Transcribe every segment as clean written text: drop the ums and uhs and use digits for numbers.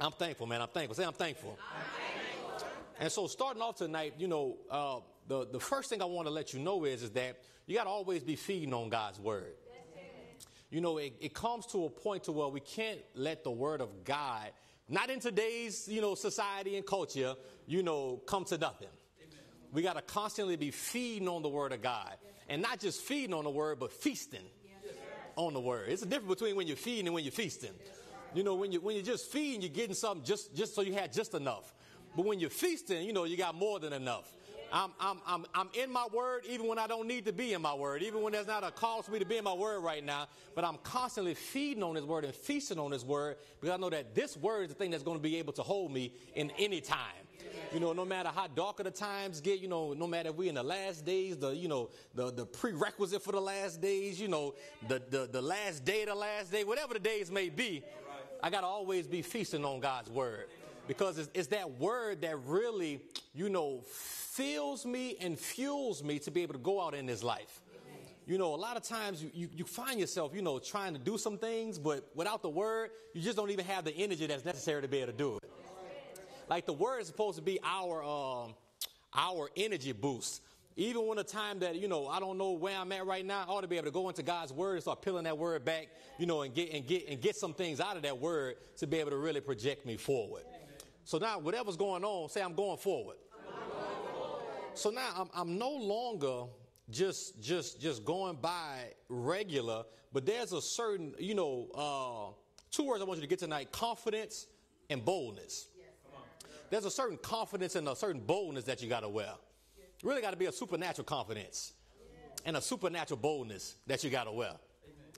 I'm thankful, man. I'm thankful. Say, I'm thankful. I'm thankful. And so starting off tonight, you know, the first thing I want to let you know is that you got to always be feeding on God's word. You know, it comes to a point to where we can't let the word of God, not in today's, you know, society and culture, you know, come to nothing. Amen. We got to constantly be feeding on the word of God, and not just feeding on the word, but feasting on the word. It's a difference between when you're feeding and when you're feasting. You know, when you're just feeding, you're getting something just so you had just enough. But when you're feasting, you know, you got more than enough. I'm in my word even when I don't need to be in my word, even when there's not a call for me to be in my word right now. But I'm constantly feeding on his word and feasting on his word, because I know that this word is the thing that's going to be able to hold me in any time. You know, no matter how darker the times get, you know, no matter if we're in the last days, the prerequisite for the last days, you know, the last day of the last day, whatever the days may be, I got to always be feasting on God's word, because it's that word that really, you know, fills me and fuels me to be able to go out in this life. You know, a lot of times you find yourself, you know, trying to do some things, but without the word, you just don't even have the energy that's necessary to be able to do it. Like, the word is supposed to be our energy boost. Even when a time that, you know, I don't know where I'm at right now, I ought to be able to go into God's word and start peeling that word back, you know, and get some things out of that word to be able to really project me forward. So now whatever's going on, say, I'm going forward. So now I'm no longer just going by regular, but there's a certain, you know, two words I want you to get tonight: confidence and boldness. There's a certain confidence and a certain boldness that you got to wear. You really got to be a supernatural confidence and a supernatural boldness that you got to wear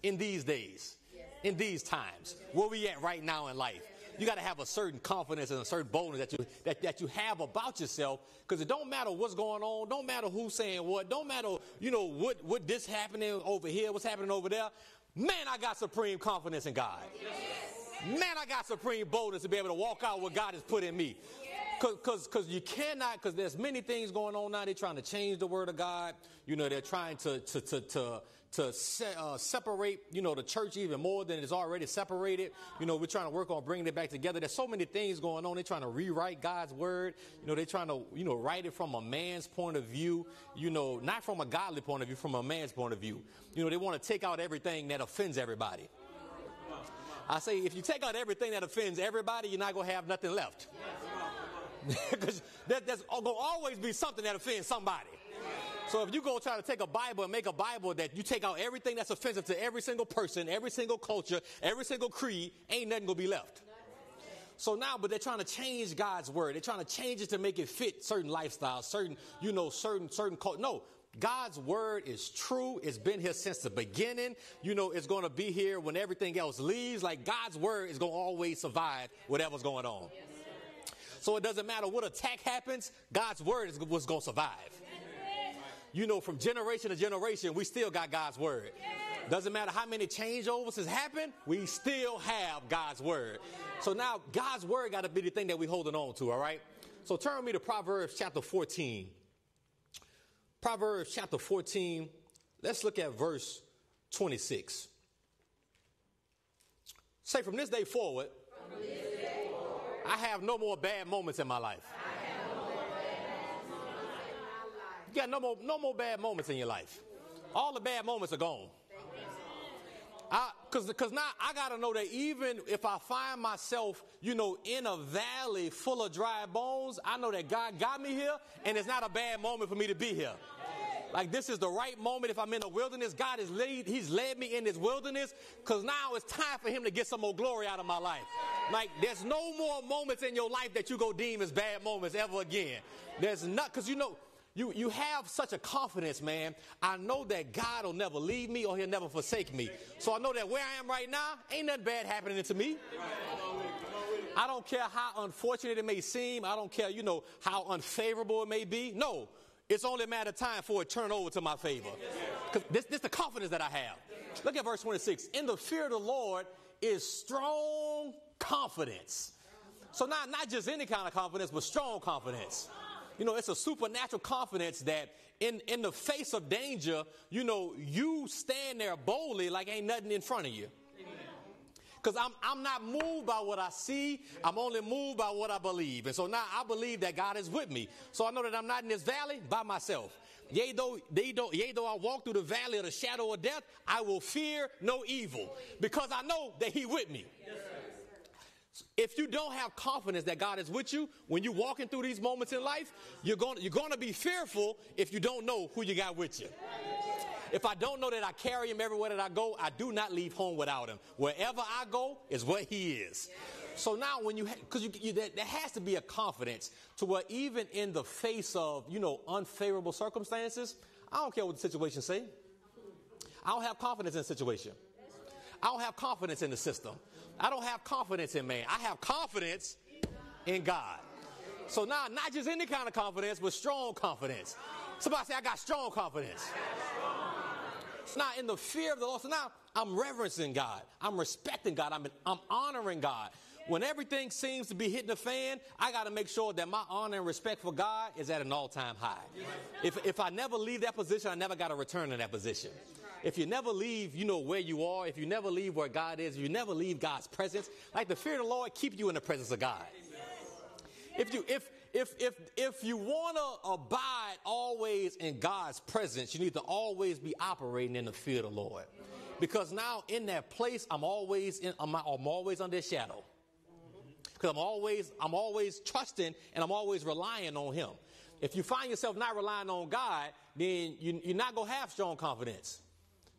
in these days, in these times, where we at right now in life. You got to have a certain confidence and a certain boldness that you have about yourself, because it don't matter what's going on, don't matter who's saying what, don't matter, you know, what this happening over here, what's happening over there. Man, I got supreme confidence in God. Yes. Man, I got supreme boldness to be able to walk out what God has put in me. Because you cannot, because there's many things going on now. They're trying to change the word of God. You know, they're trying to separate, you know, the church even more than it's already separated. You know, we're trying to work on bringing it back together. There's so many things going on. They're trying to rewrite God's word. You know, they're trying to, you know, write it from a man's point of view, you know, not from a godly point of view, from a man's point of view. You know, they want to take out everything that offends everybody. I say, if you take out everything that offends everybody, you're not going to have nothing left. Because there's going to always be something that offends somebody. So if you go try to take a Bible and make a Bible that you take out everything that's offensive to every single person, every single culture, every single creed, ain't nothing going to be left. So now, but they're trying to change God's word. They're trying to change it to make it fit certain lifestyles, certain, you know, certain culture. No, God's word is true. It's been here since the beginning. You know, it's going to be here when everything else leaves. Like, God's word is going to always survive whatever's going on. So it doesn't matter what attack happens, God's word is what's going to survive. Yes. You know, from generation to generation, we still got God's word. Yes. Doesn't matter how many changeovers has happened, we still have God's word. Yes. So now God's word got to be the thing that we're holding on to, all right? So turn with me to Proverbs chapter 14. Proverbs chapter 14, let's look at verse 26. Say, from this day forward, I have no more bad moments in my life. You got no more bad moments in your life. All the bad moments are gone. Because now I got to know that even if I find myself, you know, in a valley full of dry bones, I know that God got me here, and it's not a bad moment for me to be here. Like, this is the right moment. If I'm in the wilderness, God is he's led me in this wilderness, because now it's time for him to get some more glory out of my life. Like, there's no more moments in your life that you go deem as bad moments ever again. There's not, because, you know, you have such a confidence, man. I know that God will never leave me or he'll never forsake me. So I know that where I am right now, ain't nothing bad happening to me. I don't care how unfortunate it may seem. I don't care, you know, how unfavorable it may be. No. It's only a matter of time for it to turn over to my favor. Because this is the confidence that I have. Look at verse 26. In the fear of the Lord is strong confidence. So not just any kind of confidence, but strong confidence. You know, it's a supernatural confidence that in the face of danger, you know, you stand there boldly like ain't nothing in front of you. because I'm not moved by what I see. I'm only moved by what I believe. And so now I believe that God is with me. So I know that I'm not in this valley by myself. Yea, though I walk through the valley of the shadow of death, I will fear no evil because I know that He with me. Yes, if you don't have confidence that God is with you, when you're walking through these moments in life, you're going to be fearful if you don't know who you got with you. If I don't know that I carry Him everywhere that I go, I do not leave home without Him. Wherever I go is where He is. So now when there has to be a confidence to where even in the face of, unfavorable circumstances, I don't care what the situation say. I don't have confidence in the situation. I don't have confidence in the system. I don't have confidence in man. I have confidence in God. So now, not just any kind of confidence, but strong confidence. Somebody say, I got strong confidence. So now, in the fear of the Lord, so now I'm reverencing God. I'm respecting God. I'm honoring God. When everything seems to be hitting the fan, I got to make sure that my honor and respect for God is at an all-time high. If I never leave that position, I never got to return to that position. If you never leave, where you are, if you never leave where God is, if you never leave God's presence, like the fear of the Lord keep you in the presence of God. If you want to abide always in God's presence, you need to always be operating in the fear of the Lord. Because now in that place, I'm always under His shadow. Because I'm always trusting and I'm always relying on Him. If you find yourself not relying on God, then you're not going to have strong confidence.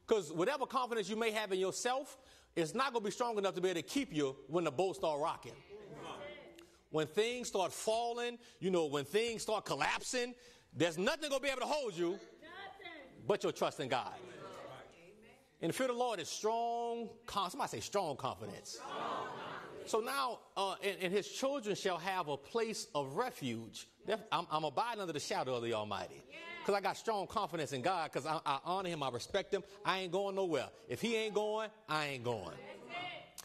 Because whatever confidence you may have in yourself, it's not going to be strong enough to be able to keep you when the boat starts rocking. When things start falling, when things start collapsing, there's nothing going to be able to hold you but your trust in God. And the fear of the Lord is strong. Somebody say strong confidence. So now, and His children shall have a place of refuge. I'm abiding under the shadow of the Almighty. Because I got strong confidence in God, because I honor Him, I respect Him. I ain't going nowhere. If He ain't going, I ain't going.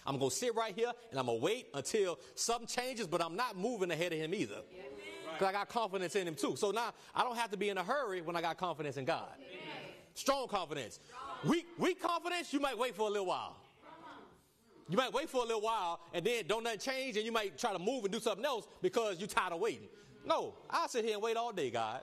I'm going to sit right here, and I'm going to wait until something changes, but I'm not moving ahead of Him either. Because I got confidence in Him too. So now, I don't have to be in a hurry when I got confidence in God. Amen. Strong confidence. Weak confidence, you might wait for a little while. You might wait for a little while, and then don't nothing change, and you might try to move and do something else because you're tired of waiting. No, I'll sit here and wait all day, God.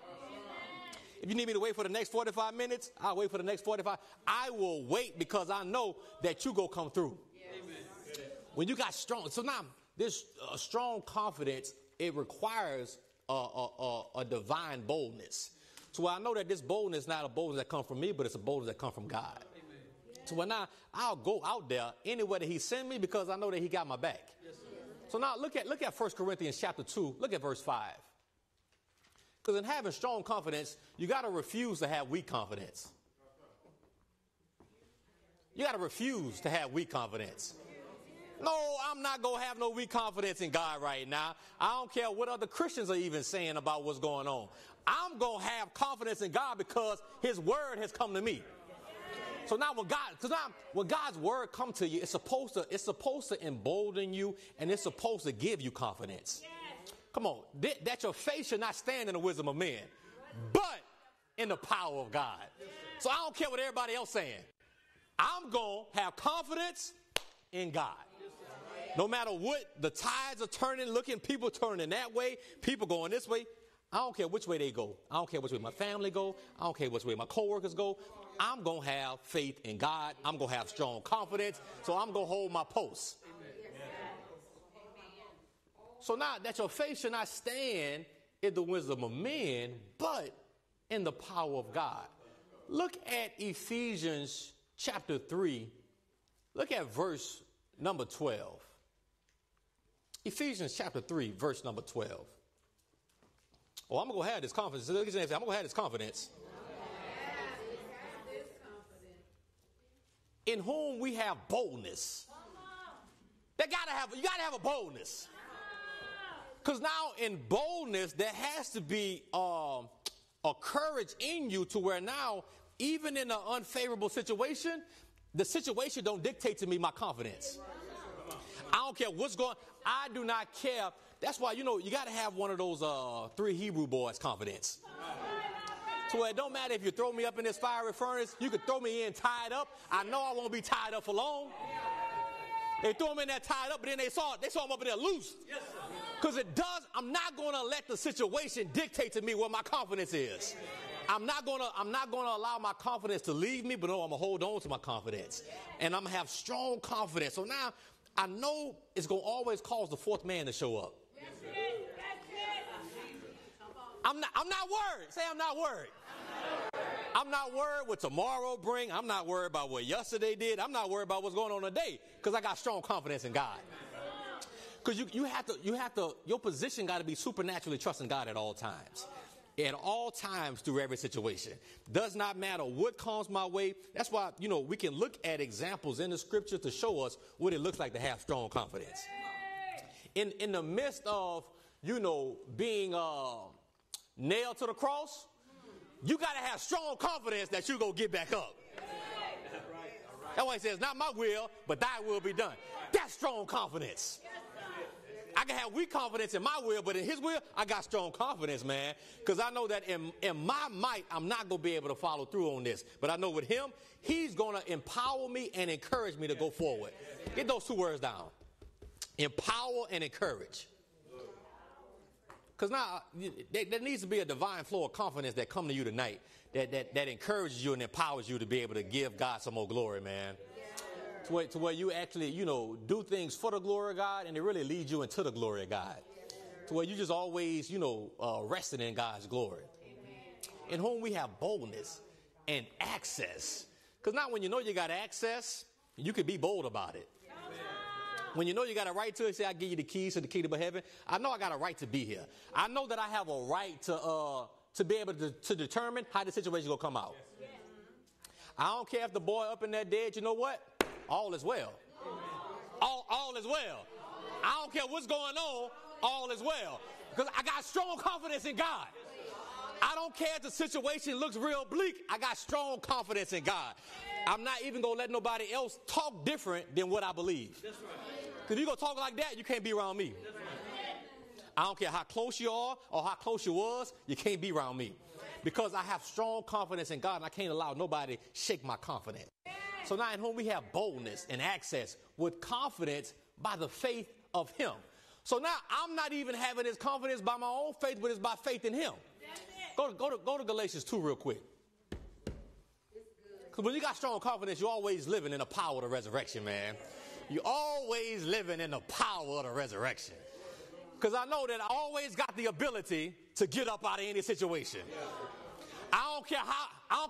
If you need me to wait for the next 45 minutes, I'll wait for the next 45. I will wait because I know that you go come through. Yes. When you got strong, so now this strong confidence, it requires a divine boldness. So I know that this boldness is not a boldness that comes from me, but it's a boldness that comes from God. So when I'll go out there anywhere that He send me because I know that He got my back. Yes, so now look at 1 Corinthians chapter 2. Look at verse 5. Because in having strong confidence, you got to refuse to have weak confidence. You got to refuse to have weak confidence. No, I'm not going to have no weak confidence in God right now. I don't care what other Christians are even saying about what's going on. I'm going to have confidence in God because His word has come to me. So now when God's word come to you, it's supposed to embolden you, and it's supposed to give you confidence. Yes. Come on, that your faith should not stand in the wisdom of men, but in the power of God. Yes. So I don't care what everybody else saying. I'm going to have confidence in God. No matter what, the tides are turning, looking, people turning that way, people going this way. I don't care which way they go. I don't care which way my family go. I don't care which way my coworkers go. I'm going to have faith in God. I'm going to have strong confidence. So I'm going to hold my post. Amen. So now that your faith should not stand in the wisdom of men, but in the power of God. Look at Ephesians chapter 3. Look at verse number 12. Ephesians chapter 3, verse number 12. Oh, I'm going to have this confidence. I'm going to have this confidence. In whom we have boldness. You got to have a boldness. Because now in boldness, there has to be a courage in you to where now, even in an unfavorable situation, the situation don't dictate to me my confidence. I don't care what's going on. I do not care. That's why, you got to have one of those three Hebrew boys confidence. So it don't matter if you throw me up in this fiery furnace. You can throw me in tied up. I know I won't be tied up for long. They threw him in there tied up, but then they saw him up in there loose. Because it does, I'm not going to let the situation dictate to me what my confidence is. I'm not gonna allow my confidence to leave me, but no, I'm gonna hold on to my confidence. And I'm gonna have strong confidence. So now I know it's gonna always cause the fourth man to show up. I'm not worried. Say, I'm not worried. I'm not worried what tomorrow bring. I'm not worried about what yesterday did. I'm not worried about what's going on today because I got strong confidence in God. Because your position got to be supernaturally trusting God at all times. At all times through every situation. Does not matter what comes my way. That's why, you know, we can look at examples in the scripture to show us what it looks like to have strong confidence. In the midst of, you know, being nailed to the cross, you got to have strong confidence that you're going to get back up. That's why he says, not my will, but thy will be done. That's strong confidence. I can have weak confidence in my will, but in his will, I got strong confidence, man. Because I know that in my might, I'm not going to be able to follow through on this. But I know with him, he's going to empower me and encourage me to go forward. Get those two words down. Empower and encourage. Because now there needs to be a divine flow of confidence that comes to you tonight that encourages you and empowers you to be able to give God some more glory, man. Yeah. To where you actually, you know, do things for the glory of God and it really leads you into the glory of God. Yeah. To where you just always, you know, resting in God's glory. Amen. In whom we have boldness and access. Because now when you know you got access, you can be bold about it. When you know you got a right to it, say, I give you the keys to the kingdom of heaven. I know I got a right to be here. I know that I have a right to be able to determine how the situation is going to come out. Yes. I don't care if the boy up in there dead, you know what? All is well. All is well. I don't care what's going on. All is well. Because I got strong confidence in God. I don't care if the situation looks real bleak. I got strong confidence in God. I'm not even going to let nobody else talk different than what I believe. Because if you're going to talk like that, you can't be around me. I don't care how close you are or how close you was, you can't be around me. Because I have strong confidence in God and I can't allow nobody to shake my confidence. So now in whom we have boldness and access with confidence by the faith of him. So now I'm not even having this confidence by my own faith, but it's by faith in him. Go to Galatians 2 real quick. Because when you got strong confidence, you're always living in the power of the resurrection, man. You're always living in the power of the resurrection. Because I know that I always got the ability to get up out of any situation. I don't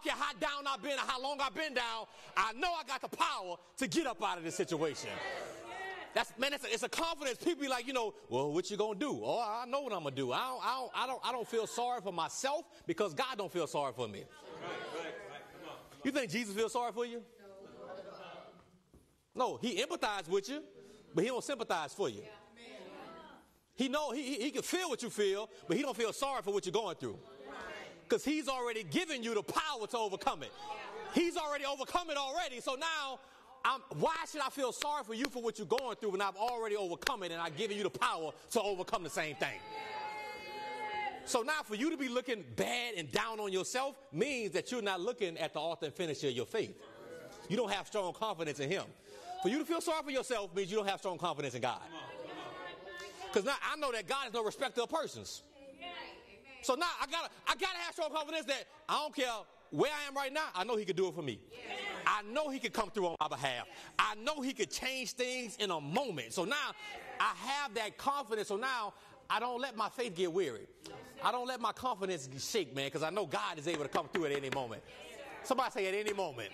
care how down I've been or how long I've been down. I know I got the power to get up out of this situation. It's a confidence. People be like, you know, well, what you gonna do? Oh, I know what I'm gonna do. I don't feel sorry for myself because God don't feel sorry for me. Right. Come on. You think Jesus feels sorry for you? No, he empathizes with you, but he don't sympathize for you. He know he can feel what you feel, but he don't feel sorry for what you're going through. Because he's already given you the power to overcome it. He's already overcome it already. So now why should I feel sorry for you for what you're going through when I've already overcome it and I've given you the power to overcome the same thing? So now for you to be looking bad and down on yourself means that you're not looking at the author and finisher of your faith. You don't have strong confidence in him. For you to feel sorry for yourself means you don't have strong confidence in God. Because now I know that God is no respecter of persons. So now I gotta have strong confidence that I don't care where I am right now, I know he could do it for me. I know he could come through on my behalf. I know he could change things in a moment. So now I have that confidence. So now I don't let my faith get weary. I don't let my confidence shake, man, because I know God is able to come through at any moment. Somebody say at any moment.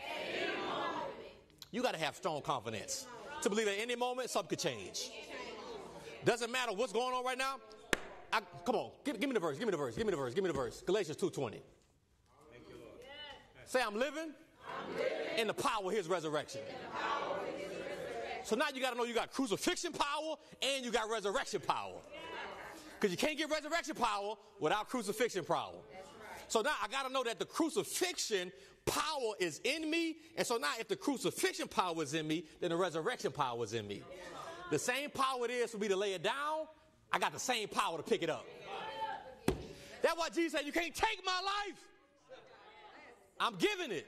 You got to have strong confidence to believe at any moment something could change. Doesn't matter what's going on right now. Come on, give me the verse. Give me the verse. Galatians 2:20. Say I'm living in the power of his resurrection. So now you got to know you got crucifixion power and you got resurrection power. Because you can't get resurrection power without crucifixion power. So now I got to know that the crucifixion power is in me. And so now if the crucifixion power is in me, then the resurrection power is in me. The same power it is for me to lay it down, I got the same power to pick it up. That's why Jesus said, you can't take my life. I'm giving it.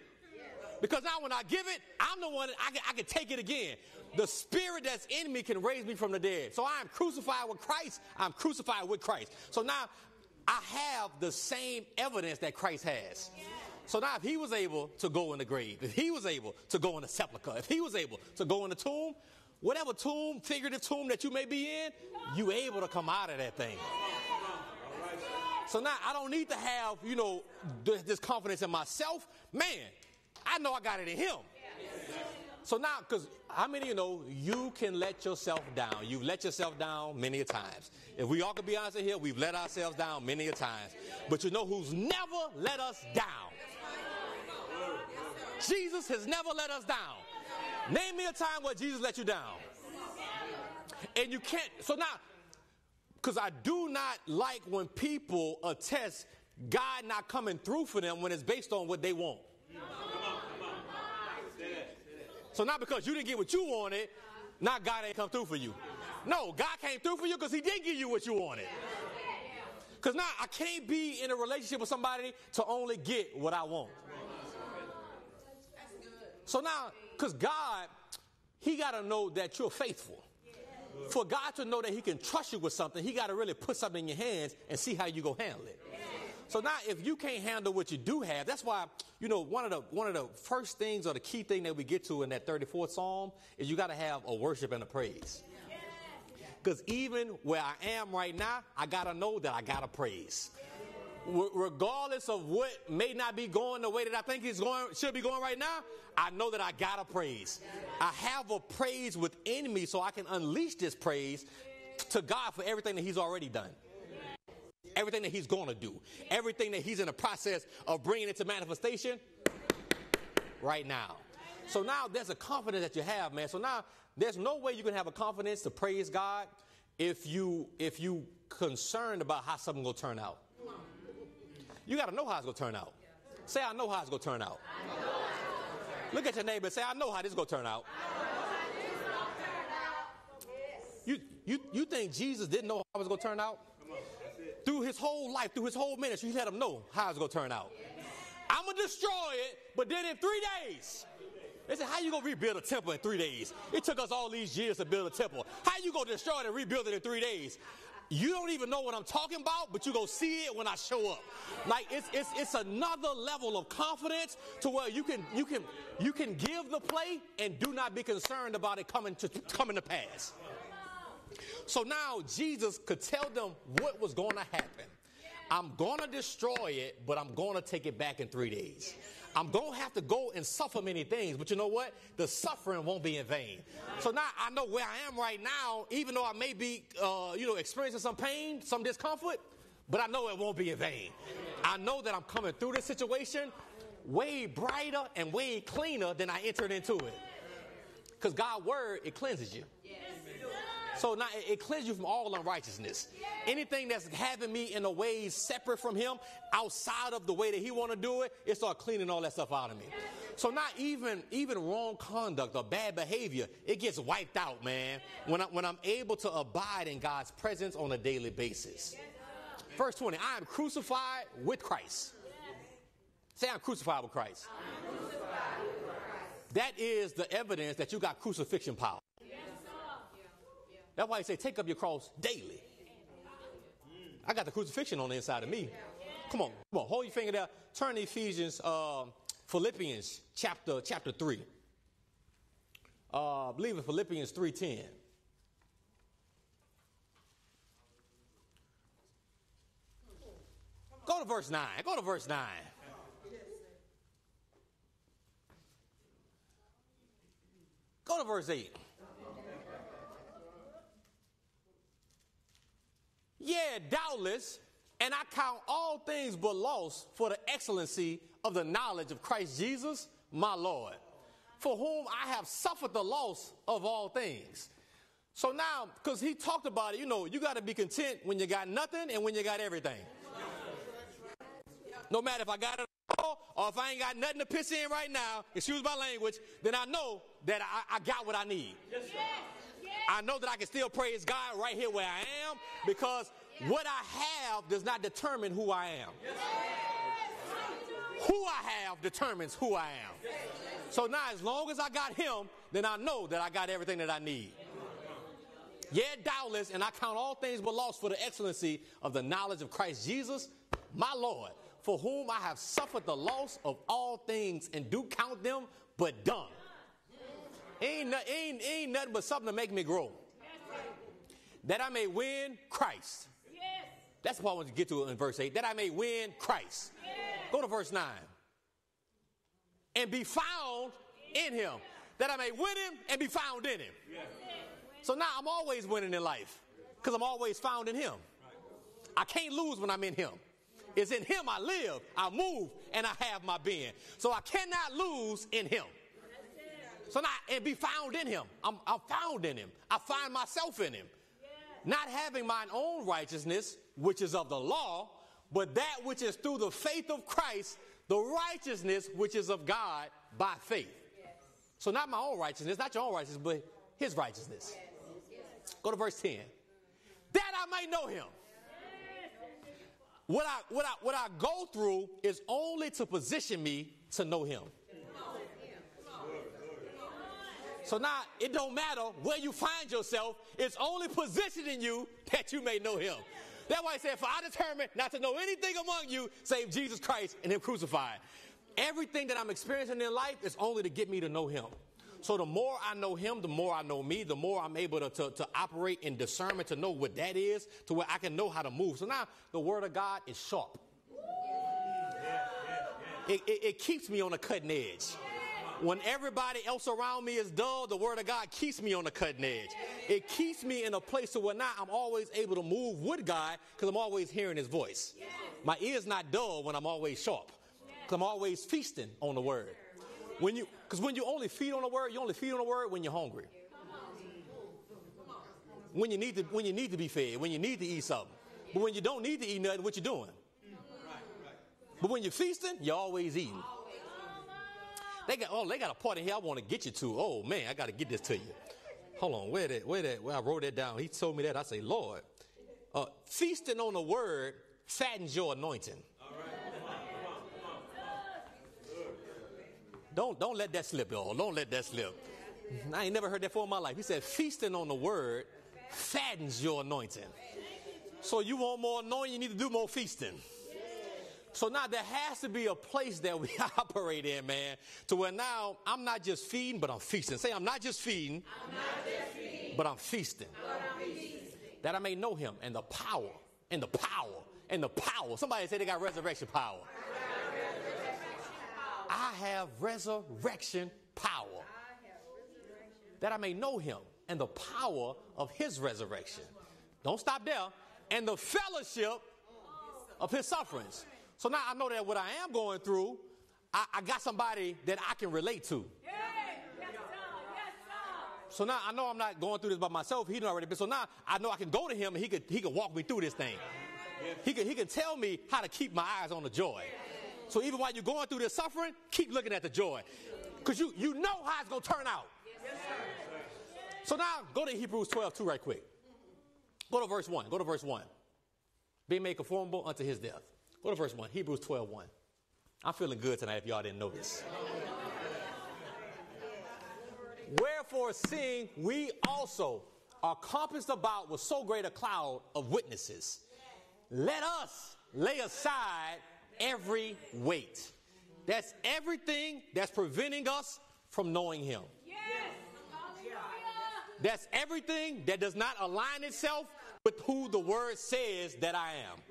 Because now when I give it, I'm the one that I can take it again. The spirit that's in me can raise me from the dead. So I am crucified with Christ. I'm crucified with Christ. So now I have the same evidence that Christ has. So now if he was able to go in the grave, if he was able to go in the sepulcher, if he was able to go in the tomb, whatever tomb, figurative tomb that you may be in, you able to come out of that thing. So now I don't need to have, you know, this confidence in myself. Man, I know I got it in him. So now, because how many of you know you can let yourself down? You've let yourself down many a times. If we all could be honest in here, we've let ourselves down many a times. But you know who's never let us down? Jesus has never let us down. Name me a time where Jesus let you down. And you can't, so now, because I do not like when people attest God not coming through for them when it's based on what they want. So not because you didn't get what you wanted, now God ain't come through for you. No, God came through for you because he did give you what you wanted. Because now I can't be in a relationship with somebody to only get what I want. So now, because God, he got to know that you're faithful. For God to know that he can trust you with something, he got to really put something in your hands and see how you go handle it. So now if you can't handle what you do have, that's why, you know, one of the first things or the key thing that we get to in that 34th Psalm is you got to have a worship and a praise. Because even where I am right now, I got to know that I got to praise. Regardless of what may not be going the way that I think it's going, should be going right now, I know that I got to praise. I have a praise within me so I can unleash this praise to God for everything that he's already done. Everything that he's going to do. Everything that he's in the process of bringing into manifestation right now. So now there's a confidence that you have, man. So now there's no way you can have a confidence to praise God if you concerned about how something going to turn out. You got to know how it's going to turn out. Say, I know how it's going to turn out. Look at your neighbor and say, I know how this is going to turn out. You think Jesus didn't know how it was going to turn out? Through his whole life, through his whole ministry, he let them know how it's going to turn out. I'm going to destroy it, but then in 3 days. They said, how you going to rebuild a temple in 3 days? It took us all these years to build a temple. How you going to destroy it and rebuild it in 3 days? You don't even know what I'm talking about, but you're going to see it when I show up. Like, it's another level of confidence to where you can give the play and do not be concerned about it coming to pass. So now Jesus could tell them what was going to happen. I'm going to destroy it, but I'm going to take it back in 3 days. I'm going to have to go and suffer many things, but you know what? The suffering won't be in vain. So now I know where I am right now, even though I may be, experiencing some pain, some discomfort, but I know it won't be in vain. I know that I'm coming through this situation way brighter and way cleaner than I entered into it. Because God's word, it cleanses you. So now it cleanses you from all unrighteousness. Anything that's having me in a way separate from him, outside of the way that he want to do it, it starts cleaning all that stuff out of me. So not even wrong conduct or bad behavior, it gets wiped out, man, when I'm able to abide in God's presence on a daily basis. Verse 20, I am crucified with Christ. Say, I'm crucified with Christ. That is the evidence that you got crucifixion power. That's why he said, take up your cross daily. I got the crucifixion on the inside of me. Come on, hold your finger there. Turn to Philippians chapter 3. I believe it's Philippians 3:10. Go to verse 9. Go to verse 9. Go to verse 8. Yeah, doubtless, and I count all things but loss for the excellency of the knowledge of Christ Jesus, my Lord, for whom I have suffered the loss of all things. So now, because he talked about it, you know, you got to be content when you got nothing and when you got everything. No matter if I got it all or if I ain't got nothing to piss in right now, excuse my language, then I know that I got what I need. Yes, sir. I know that I can still praise God right here where I am because what I have does not determine who I am. Who I have determines who I am. So now as long as I got him, then I know that I got everything that I need. Yet doubtless, and I count all things but loss for the excellency of the knowledge of Christ Jesus, my Lord, for whom I have suffered the loss of all things and do count them but dung. Ain't nothing but something to make me grow. That I may win Christ. That's what I want to get to in verse 8. That I may win Christ. Go to verse 9. And be found in him. That I may win him and be found in him. So now I'm always winning in life because I'm always found in him. I can't lose when I'm in him. It's in him I live, I move, and I have my being. So I cannot lose in him. So now, and be found in him. I'm found in him. I find myself in him. Not having mine own righteousness, which is of the law, but that which is through the faith of Christ, the righteousness which is of God by faith. So not my own righteousness, not your own righteousness, but his righteousness. Go to verse 10. That I might know him. What I go through is only to position me to know him. So now it don't matter where you find yourself. It's only positioning you that you may know him. That's why he said, for I determined not to know anything among you save Jesus Christ and him crucified. Everything that I'm experiencing in life is only to get me to know him. So the more I know him, the more I know me, the more I'm able to operate in discernment, to know what that is, to where I can know how to move. So now the word of God is sharp. It keeps me on the cutting edge. When everybody else around me is dull, the word of God keeps me on the cutting edge. It keeps me in a place to where now I'm always able to move with God because I'm always hearing his voice. My ear's not dull when I'm always sharp because I'm always feasting on the word. Because when you only feed on the word, you only feed on the word when you're hungry. When you need to be fed, when you need to eat something. But when you don't need to eat nothing, what you doing? But when you're feasting, you're always eating. They got a part in here I want to get you to. Oh man, I got to get this to you. Hold on, where I wrote that down. He told me that. I say, Lord, feasting on the word fattens your anointing. Don't let that slip, y'all. Don't let that slip. I ain't never heard that before in my life. He said, feasting on the word fattens your anointing. So you want more anointing, you need to do more feasting. So now there has to be a place that we operate in, man, to where now I'm not just feeding, but I'm feasting. Say, I'm not just feeding, but I'm feasting. That I may know him and the power, and the power, and the power. Somebody say they got resurrection power. I have resurrection power. That I may know him and the power of his resurrection. Don't stop there. And the fellowship of his sufferings. So now I know that what I am going through, I got somebody that I can relate to. Yes, sir. Yes, sir. So now I know I'm not going through this by myself. He's already been. So now I know I can go to him and he could walk me through this thing. Yes. He can tell me how to keep my eyes on the joy. Yes. So even while you're going through this suffering, keep looking at the joy. Because you know how it's going to turn out. Yes, sir. So now go to Hebrews 12:2 right quick. Go to verse 1. Go to verse 1. Be made conformable unto his death. Go to verse 1, Hebrews 12:1. I'm feeling good tonight if y'all didn't notice. Wherefore, seeing we also are compassed about with so great a cloud of witnesses, let us lay aside every weight. That's everything that's preventing us from knowing him. That's everything that does not align itself with who the word says that I am.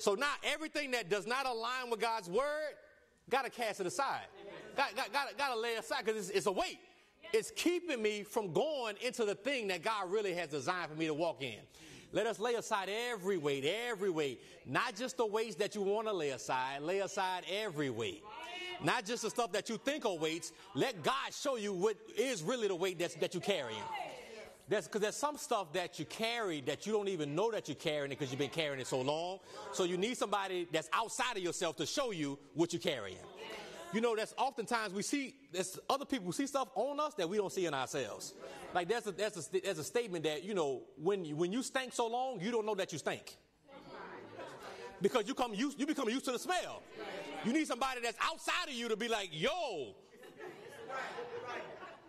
So now everything that does not align with God's word, got to cast it aside. Got to lay it aside because it's a weight. It's keeping me from going into the thing that God really has designed for me to walk in. Let us lay aside every weight. Not just the weights that you want to lay aside every weight. Not just the stuff that you think are weights. Let God show you what is really the weight that you're carrying. That's because there's some stuff that you carry that you don't even know that you're carrying it because you've been carrying it so long. So you need somebody that's outside of yourself to show you what you're carrying. You know, that's oftentimes we see there's other people who see stuff on us that we don't see in ourselves. Like there's a statement that, you know, when you stink so long, you don't know that you stink. Because you become used to the smell. You need somebody that's outside of you to be like, yo.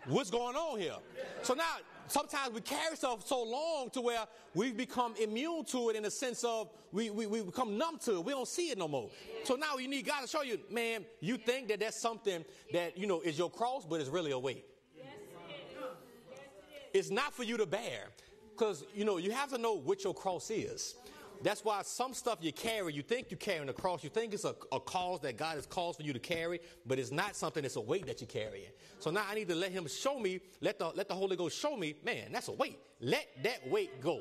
what's going on here? So now, sometimes we carry stuff so long to where we've become immune to it in the sense of we become numb to it. We don't see it no more. So now you need God to show you, man, you think that that's something that, you know, is your cross, but it's really a weight. It's not for you to bear because, you know, you have to know what your cross is. That's why some stuff you carry, you think you're carrying a cross. You think it's a cause that God has caused for you to carry, but it's not something. It's a weight that you're carrying. So now I need to let him show me, let the Holy Ghost show me, man, that's a weight. Let that weight go.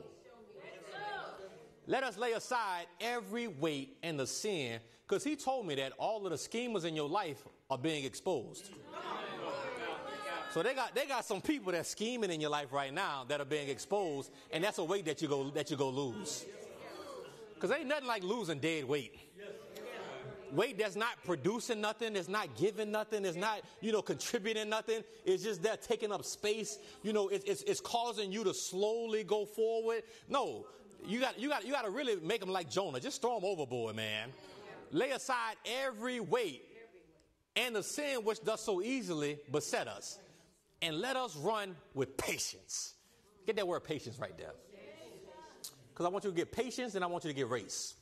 Let us lay aside every weight and the sin, because he told me that all of the schemers in your life are being exposed. So they got some people that's scheming in your life right now that are being exposed, and that's a weight that you go lose. Because ain't nothing like losing dead weight. Weight that's not producing nothing, it's not giving nothing, it's not, you know, contributing nothing. It's just that taking up space. You know, it's causing you to slowly go forward. No, you got to really make them like Jonah. Just throw them overboard, man. Lay aside every weight and the sin which does so easily beset us, and let us run with patience. Get that word patience right there. Because I want you to get patience and I want you to get race.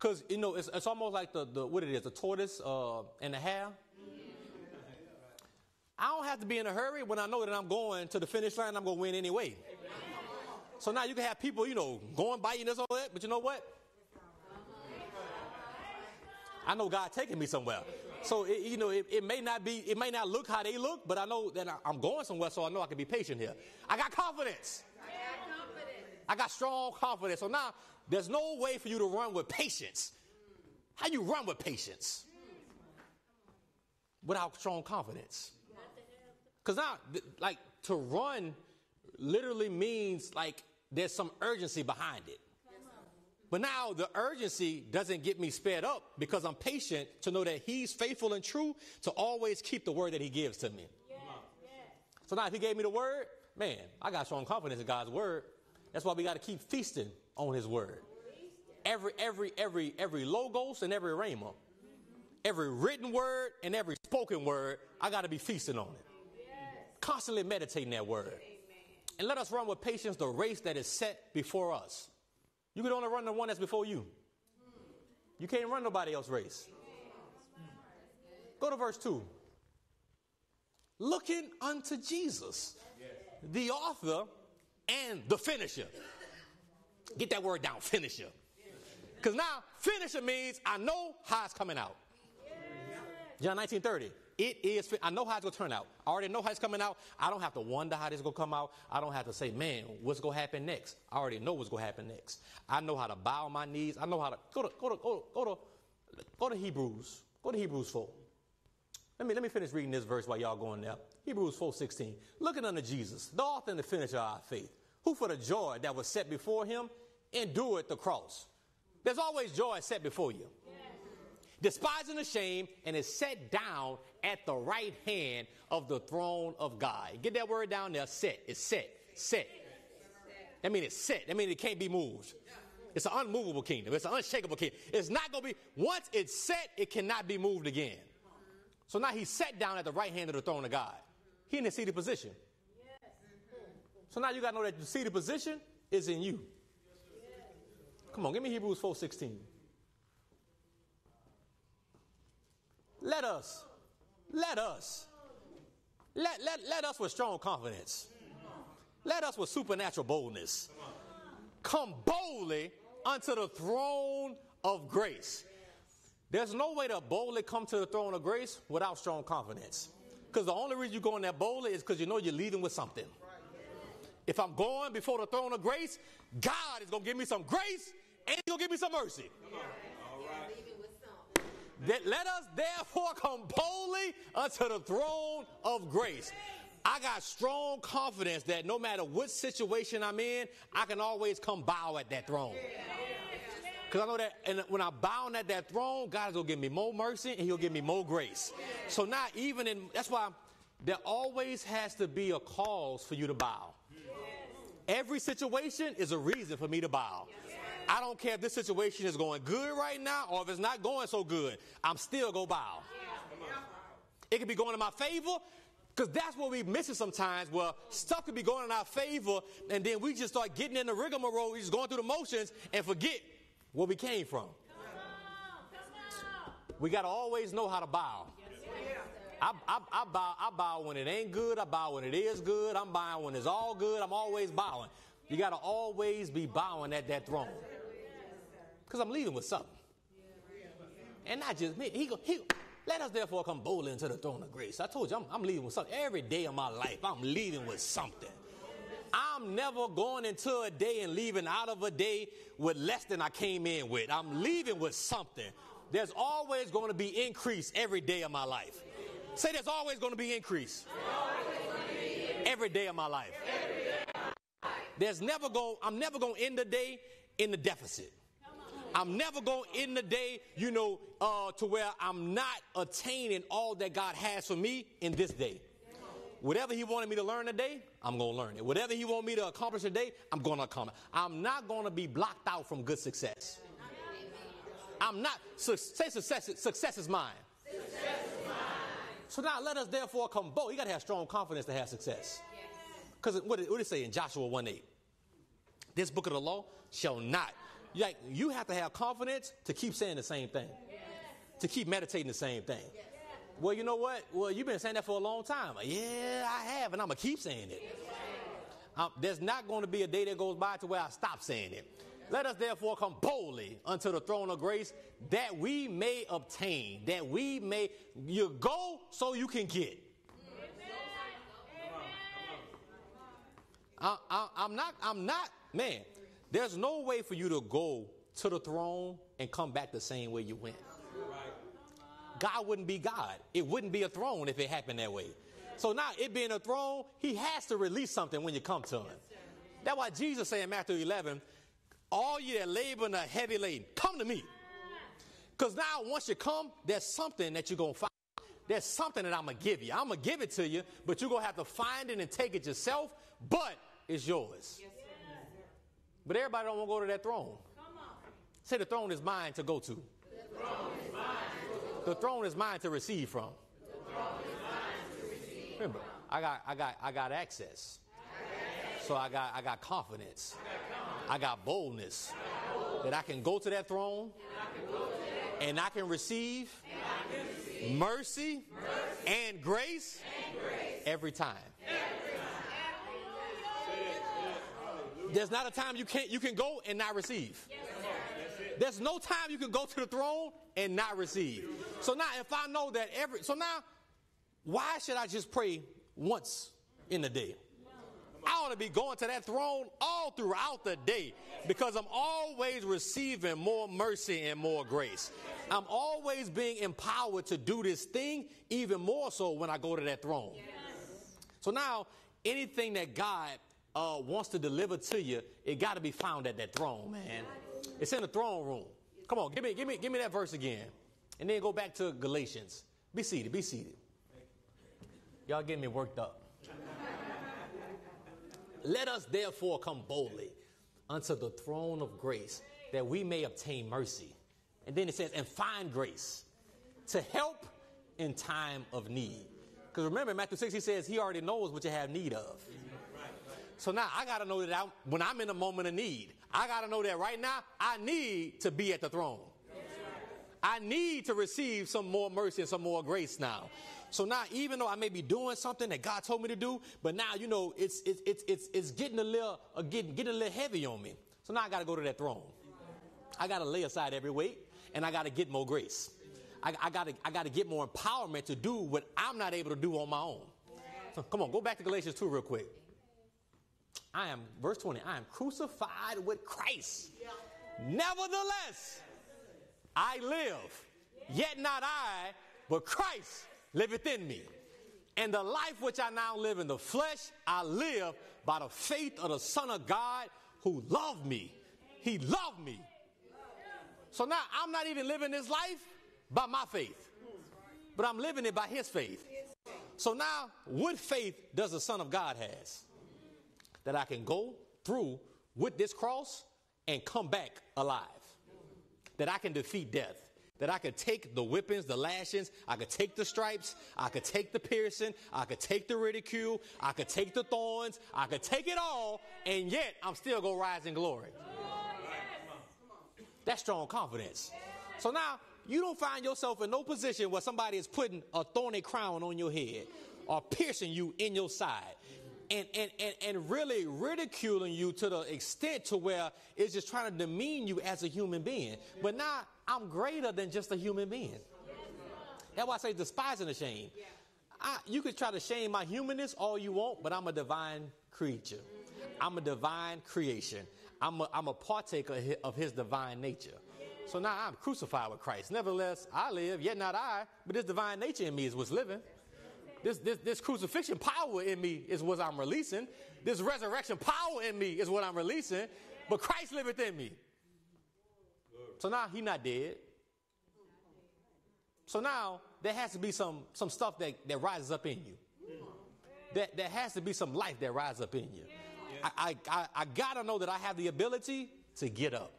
Because, you know, it's almost like the tortoise and the hare. I don't have to be in a hurry when I know that I'm going to the finish line. I'm going to win anyway. So now you can have people, you know, going by you and this all that. But you know what? I know God taking me somewhere. So, it may not look how they look, but I know that I'm going somewhere, so I know I can be patient here. I got confidence. I got strong confidence. So now there's no way for you to run with patience. How you run with patience? Without strong confidence. Because now, like, to run literally means, like, there's some urgency behind it. But now the urgency doesn't get me sped up because I'm patient to know that he's faithful and true to always keep the word that he gives to me. Yes, yes. So now if he gave me the word, man, I got strong confidence in God's word. That's why we got to keep feasting on his word. Every logos and every rhema, every written word and every spoken word, I got to be feasting on it. Constantly meditating that word. And let us run with patience the race that is set before us. You can only run the one that's before you. You can't run nobody else's race. Go to verse 2. Looking unto Jesus, the author and the finisher. Get that word down, finisher. Because now finisher means I know how it's coming out. John 19:30. It is, I know how it's going to turn out. I already know how it's coming out. I don't have to wonder how this is going to come out. I don't have to say, man, what's going to happen next? I already know what's going to happen next. I know how to bow my knees. I know how to go to Hebrews. Go to Hebrews 4. Let me finish reading this verse while y'all going there. Hebrews 4:16. Looking unto Jesus, the author and the finisher of our faith, who for the joy that was set before him endured the cross. There's always joy set before you. Despising the shame, and is set down at the right hand of the throne of God. Get that word down there. Set. It's set. Set. That means it's set. That means it can't be moved. It's an unmovable kingdom. It's an unshakable kingdom. It's not going to be, once it's set, it cannot be moved again. So now he's set down at the right hand of the throne of God. He in the seated position. So now you got to know that the seated position is in you. Come on, give me Hebrews 4:16. Let us with strong confidence. Let us with supernatural boldness. Come boldly unto the throne of grace. There's no way to boldly come to the throne of grace without strong confidence. Because the only reason you're going there boldly is because you know you're leading with something. If I'm going before the throne of grace, God is going to give me some grace and he's going to give me some mercy. That let us therefore come boldly unto the throne of grace. I got strong confidence that no matter what situation I'm in, I can always come bow at that throne. Because I know that and when I bow at that throne, God will give me more mercy and he'll give me more grace. So not even in, that's why there always has to be a cause for you to bow. Every situation is a reason for me to bow. I don't care if this situation is going good right now or if it's not going so good. I'm still going to bow. It could be going in my favor, because that's what we're missing sometimes, where stuff could be going in our favor, and then we just start getting in the rigmarole, we just going through the motions, and forget where we came from. We got to always know how to bow. I bow when it ain't good. I bow when it is good. I'm bowing when it's all good. I'm always bowing. You got to always be bowing at that throne, because I'm leaving with something. And not just me. Let us therefore come boldly into the throne of grace. I told you, I'm leaving with something. Every day of my life, I'm leaving with something. I'm never going into a day and leaving out of a day with less than I came in with. I'm leaving with something. There's always going to be increase every day of my life. Say, there's always going to be increase every day of my life. I'm never going to end the day in the deficit. I'm never going to end the day, to where I'm not attaining all that God has for me in this day. Whatever he wanted me to learn today, I'm going to learn it. Whatever he wanted me to accomplish today, I'm going to accomplish. I'm not going to be blocked out from good success. I'm not. Say success is mine. Success is mine. So now let us therefore come bold. You got to have strong confidence to have success. Because what did it say in Joshua 1:8? This book of the law shall not. Like, you have to have confidence to keep saying the same thing. Yes. To keep meditating the same thing. Yes. Well, you know what? Well, you've been saying that for a long time. Yeah, I have, and I'm going to keep saying it. Yes. There's not going to be a day that goes by to where I stop saying it. Let us therefore come boldly unto the throne of grace, that we may obtain, that we may, you go so you can get. Amen. I'm not, man, there's no way for you to go to the throne and come back the same way you went. God wouldn't be God. It wouldn't be a throne if it happened that way. So now it being a throne, he has to release something when you come to him. That's why Jesus said in Matthew 11, all you that labor and are heavy laden, come to me. Because now once you come, there's something that you're going to find. There's something that I'm going to give you. I'm going to give it to you, but you're going to have to find it and take it yourself, but it's yours. Yes, but everybody don't want to go to that throne. Come on. Say, the throne is mine to go to. The throne is mine to go to. The throne is mine to receive from. The throne is mine to receive. Remember, from. I got access. So I got confidence. I got boldness that I can go to that throne and I can receive mercy and grace every time. There's not a time you can go and not receive. There's no time you can go to the throne and not receive. So now if I know that why should I just pray once in the day? I ought to be going to that throne all throughout the day, because I'm always receiving more mercy and more grace. I'm always being empowered to do this thing, even more so when I go to that throne. Yes. So now anything that God wants to deliver to you, it got to be found at that throne, man. It's in the throne room. Come on, give me that verse again. And then go back to Galatians. Be seated. Y'all getting me worked up. Let us therefore come boldly unto the throne of grace, that we may obtain mercy. And then it says, and find grace to help in time of need. Because remember, in Matthew 6, he says he already knows what you have need of. So now I got to know that when I'm in a moment of need, I got to know that right now I need to be at the throne. I need to receive some more mercy and some more grace now. So now, even though I may be doing something that God told me to do, but now, it's getting a little heavy on me. So now I got to go to that throne. I got to lay aside every weight, and I got to get more grace. I got to get more empowerment to do what I'm not able to do on my own. So come on, go back to Galatians 2 real quick. Verse 20, I am crucified with Christ. Nevertheless, I live, yet not I, but Christ liveth in me. And the life which I now live in the flesh, I live by the faith of the Son of God who loved me. He loved me. So now I'm not even living this life by my faith, but I'm living it by his faith. So now, what faith does the Son of God has? That I can go through with this cross and come back alive. That I can defeat death. that I could take the whippings, the lashings, I could take the stripes, I could take the piercing, I could take the ridicule, I could take the thorns, I could take it all, and yet I'm still going to rise in glory. That's strong confidence. So now you don't find yourself in no position where somebody is putting a thorny crown on your head or piercing you in your side and really ridiculing you to the extent to where it's just trying to demean you as a human being. But now I'm greater than just a human being. That's why I say despising the shame. You could try to shame my humanness all you want, but I'm a divine creature. I'm a divine creation. I'm a partaker of his divine nature. So now I'm crucified with Christ. Nevertheless, I live, yet not I, but this divine nature in me is what's living. This crucifixion power in me is what I'm releasing. This resurrection power in me is what I'm releasing. But Christ liveth in me. So now he's not dead. So now there has to be some stuff that rises up in you. There has to be some life that rises up in you. I got to know that I have the ability to get up.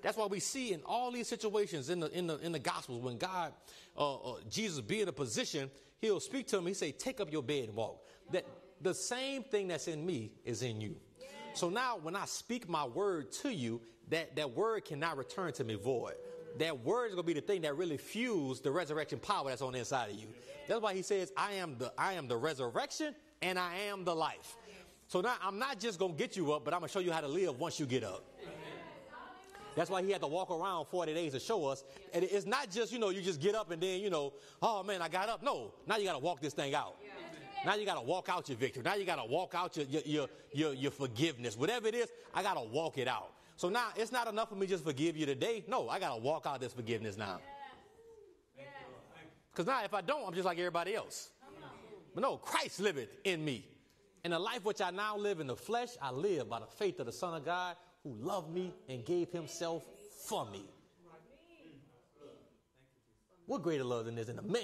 That's why we see in all these situations in the Gospels, when God, Jesus be in a position, he'll speak to him. He say, take up your bed and walk. That the same thing that's in me is in you. Yeah. So now when I speak my word to you, that word cannot return to me void. That word is going to be the thing that really fuels the resurrection power that's on the inside of you. That's why he says, I am the resurrection and I am the life. So now I'm not just going to get you up, but I'm going to show you how to live once you get up. That's why he had to walk around 40 days to show us. And it's not just, you just get up and then, oh, man, I got up. No, now you got to walk this thing out. Now you got to walk out your victory. Now you got to walk out your forgiveness. Whatever it is, I got to walk it out. So now it's not enough for me just forgive you today. No, I got to walk out this forgiveness now. Because now if I don't, I'm just like everybody else. But no, Christ liveth in me. And the life which I now live in the flesh, I live by the faith of the Son of God, who loved me and gave himself for me. What greater love than this than a man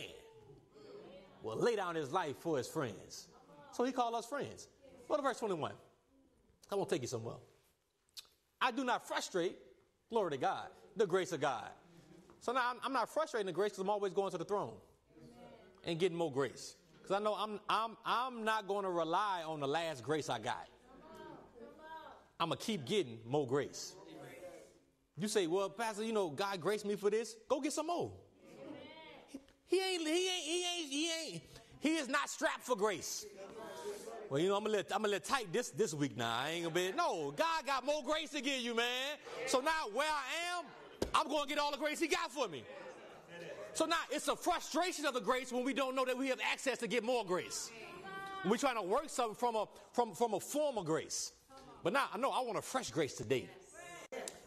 will lay down his life for his friends? So he called us friends. Go to verse 21. I won't take you somewhere. I do not frustrate, glory to God, the grace of God. So now I'm not frustrating the grace because I'm always going to the throne and getting more grace. Because I know I'm not going to rely on the last grace I got. I'm going to keep getting more grace. You say, well, Pastor, God graced me for this. Go get some more. He is not strapped for grace. Well, I'm a little tight this week now. I ain't going to be, no, God got more grace to give you, man. So now where I am, I'm going to get all the grace he got for me. So now it's a frustration of the grace when we don't know that we have access to get more grace. We're trying to work something from a form of grace. But now I know I want a fresh grace today.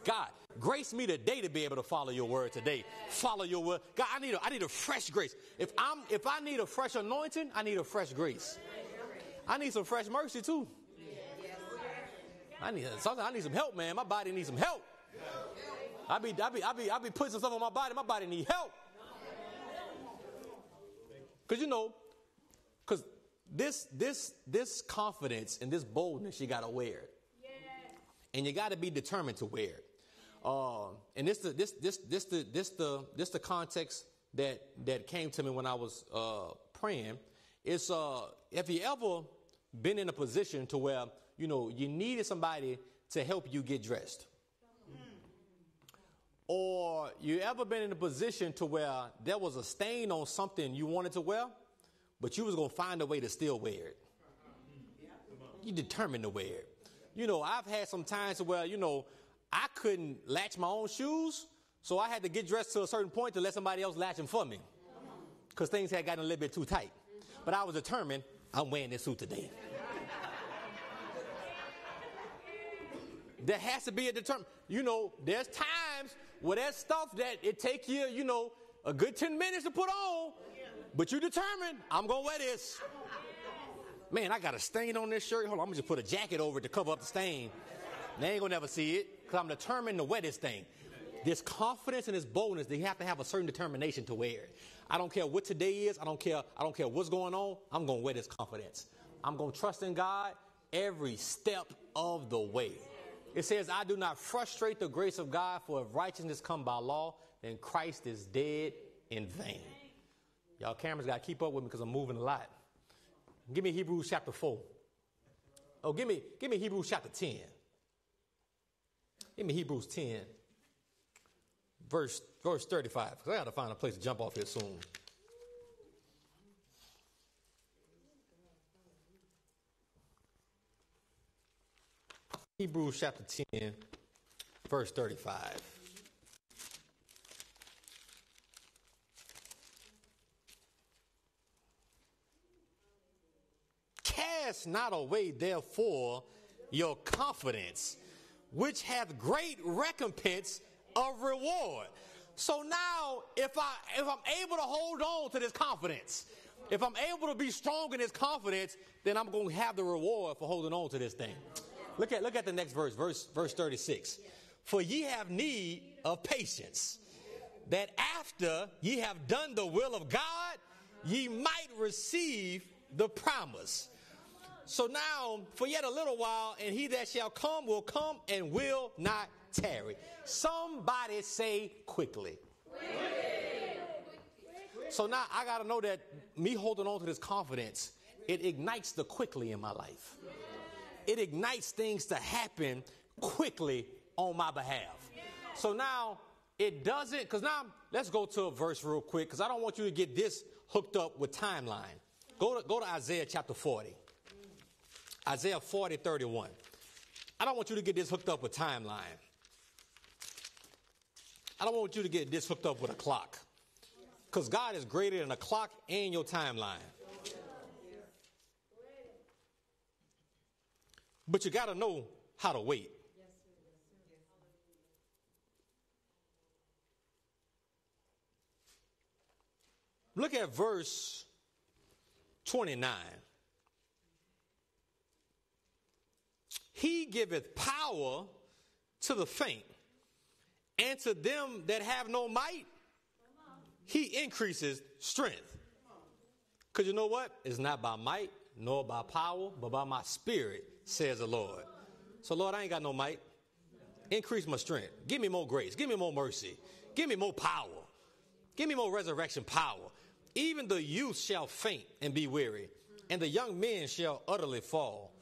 God, grace me today to be able to follow your word today. Follow your word. God, I need a fresh grace. If I need a fresh anointing, I need a fresh grace. I need some fresh mercy too. I need some help, man. My body needs some help. I be putting some stuff on my body. My body need help. Cause this confidence and this boldness you gotta wear. And you got to be determined to wear it. And this the context that came to me when I was praying. It's have you ever been in a position to where you needed somebody to help you get dressed, or you ever been in a position to where there was a stain on something you wanted to wear, but you was gonna find a way to still wear it. You determined to wear it. I've had some times where, I couldn't latch my own shoes, so I had to get dressed to a certain point to let somebody else latch them for me because things had gotten a little bit too tight. But I was determined, I'm wearing this suit today. There has to be a there's times where there's stuff that it takes you, a good 10 minutes to put on, but you determined, I'm going to wear this. Man, I got a stain on this shirt. Hold on, I'm going to just put a jacket over it to cover up the stain. They ain't going to never see it because I'm determined to wear this thing. This confidence and this boldness, they have to have a certain determination to wear it. I don't care what today is. I don't care what's going on. I'm going to wear this confidence. I'm going to trust in God every step of the way. It says, I do not frustrate the grace of God, for if righteousness come by law, then Christ is dead in vain. Y'all cameras got to keep up with me because I'm moving a lot. Give me Hebrews chapter 4. Oh, give me Hebrews chapter 10. Give me Hebrews 10, verse 35, because I got to find a place to jump off here soon. Hebrews chapter 10, verse 35. Cast not away, therefore, your confidence, which hath great recompense of reward. So now, if I'm able to hold on to this confidence, if I'm able to be strong in this confidence, then I'm going to have the reward for holding on to this thing. Look at the next verse 36. For ye have need of patience, that after ye have done the will of God, ye might receive the promise. So now, for yet a little while, and he that shall come will come and will not tarry. Somebody say quickly. So now I got to know that me holding on to this confidence, it ignites the quickly in my life. It ignites things to happen quickly on my behalf. So now it doesn't, because now let's go to a verse real quick, because I don't want you to get this hooked up with timeline. Go to Isaiah chapter 40. Isaiah 40, 31. I don't want you to get this hooked up with timeline. I don't want you to get this hooked up with a clock, because God is greater than a clock and your timeline. But you got to know how to wait. Look at verse 29. He giveth power to the faint, and to them that have no might, he increases strength. Because you know what? It's not by might, nor by power, but by my spirit, says the Lord. So, Lord, I ain't got no might. Increase my strength. Give me more grace. Give me more mercy. Give me more power. Give me more resurrection power. Even the youth shall faint and be weary, and the young men shall utterly fall.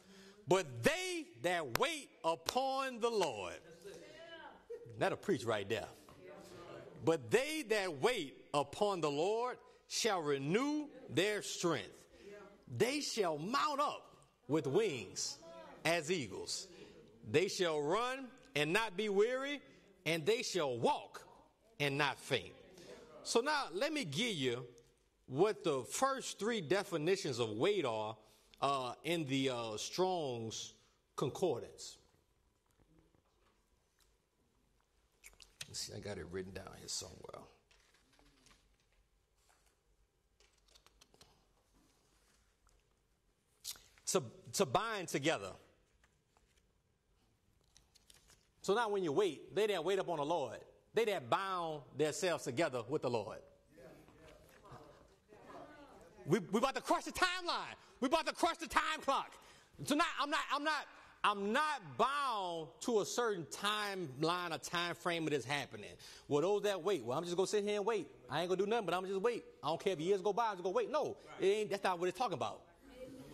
But they that wait upon the Lord. That'll preach right there. But they that wait upon the Lord shall renew their strength. They shall mount up with wings as eagles. They shall run and not be weary, and they shall walk and not faint. So now let me give you what the first three definitions of wait are in the Strong's Concordance. Let's see, I got it written down here somewhere. To bind together. So now when you wait, they that wait upon the Lord, they that bound themselves together with the Lord. We about to crush the timeline. We about to crush the time clock. So now I'm not bound to a certain timeline or time frame of this happening. Well, those that wait, well, I'm just gonna sit here and wait. I ain't gonna do nothing, but I'm just wait. I don't care if years go by, I'm just gonna wait. No, that's not what it's talking about.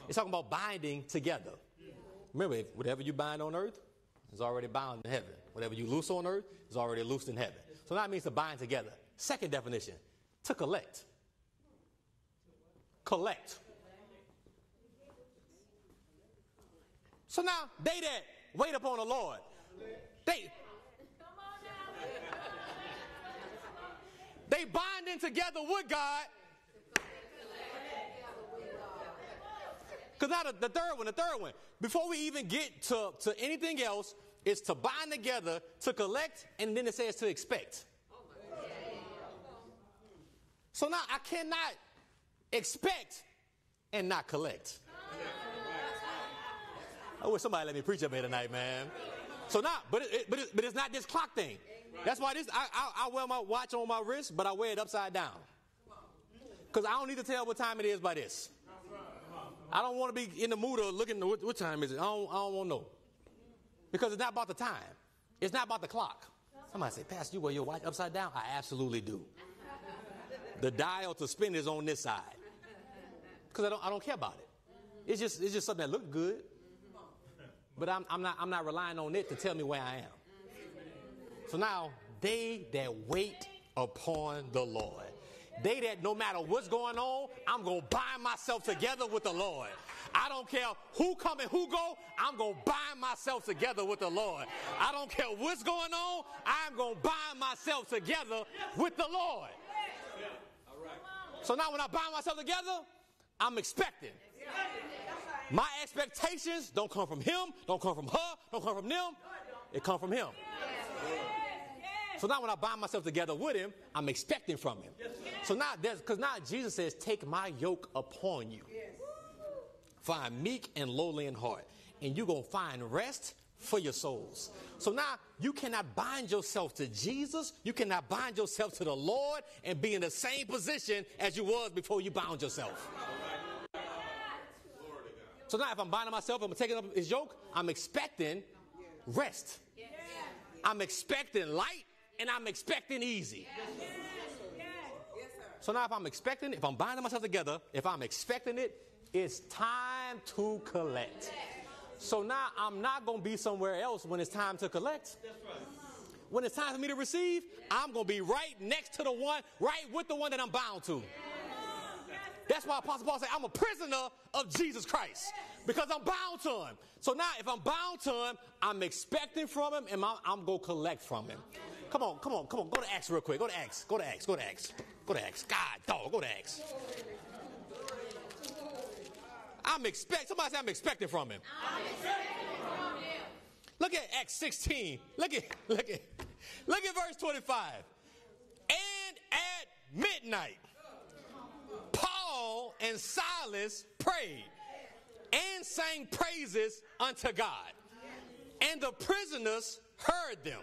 It's talking about binding together. Remember, if whatever you bind on earth is already bound in heaven. Whatever you loose on earth is already loosed in heaven. So that means to bind together. Second definition, to collect. Collect. So now, they that wait upon the Lord, they binding together with God. Because now the third one, before we even get to anything else, it's to bind together, to collect, and then it says to expect. So now I cannot expect and not collect. I wish somebody let me preach up here tonight, man. So now, but it's not this clock thing. That's why I wear my watch on my wrist, but I wear it upside down. Because I don't need to tell what time it is by this. I don't want to be in the mood of looking, what time is it? I don't want to know. Because it's not about the time. It's not about the clock. Somebody say, Pastor, you wear your watch upside down? I absolutely do. The dial to spin is on this side. Because I don't care about it. It's just something that looked good. But I'm not relying on it to tell me where I am. So now, they that wait upon the Lord. They that no matter what's going on, I'm going to bind myself together with the Lord. I don't care who come and who go, I'm going to bind myself together with the Lord. I don't care what's going on, I'm going to bind myself together with the Lord. So now when I bind myself together, I'm expecting. My expectations don't come from him, don't come from her, don't come from them. It comes from him. So now when I bind myself together with him, I'm expecting from him. So now because now Jesus says, take my yoke upon you. Find meek and lowly in heart, and you're going to find rest for your souls. So now you cannot bind yourself to Jesus. You cannot bind yourself to the Lord and be in the same position as you was before you bound yourself. So now if I'm binding myself, I'm taking up his yoke, I'm expecting rest. I'm expecting light, and I'm expecting easy. So now if I'm binding myself together, if I'm expecting it, it's time to collect. So now I'm not going to be somewhere else when it's time to collect. When it's time for me to receive, I'm going to be right next to the one, right with the one that I'm bound to. That's why Apostle Paul said, I'm a prisoner of Jesus Christ because I'm bound to him. So now if I'm bound to him, I'm expecting from him and I'm going to collect from him. Come on. Go to Acts real quick. Go to Acts. God, dog, go to Acts. Somebody say, I'm expecting from him. I'm expecting from him. Look at Acts 16. Look at verse 25. And at midnight, Paul and Silas prayed and sang praises unto God. And the prisoners heard them.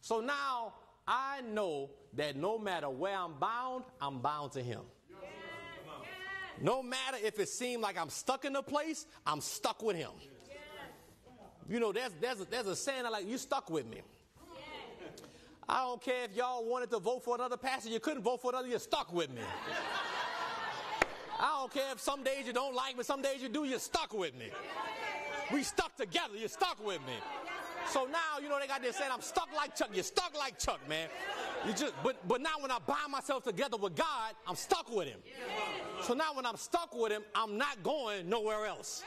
So now I know that no matter where I'm bound to him. No matter if it seemed like I'm stuck in a place, I'm stuck with him. You know, there's a saying like, you stuck with me. I don't care if y'all wanted to vote for another pastor, you couldn't vote for another, you're stuck with me. I don't care if some days you don't like me, some days you do, you're stuck with me. We stuck together, you're stuck with me. So now, you know, they got this saying, I'm stuck like Chuck, you're stuck like Chuck, man. But now when I bind myself together with God, I'm stuck with him. So now when I'm stuck with him, I'm not going nowhere else.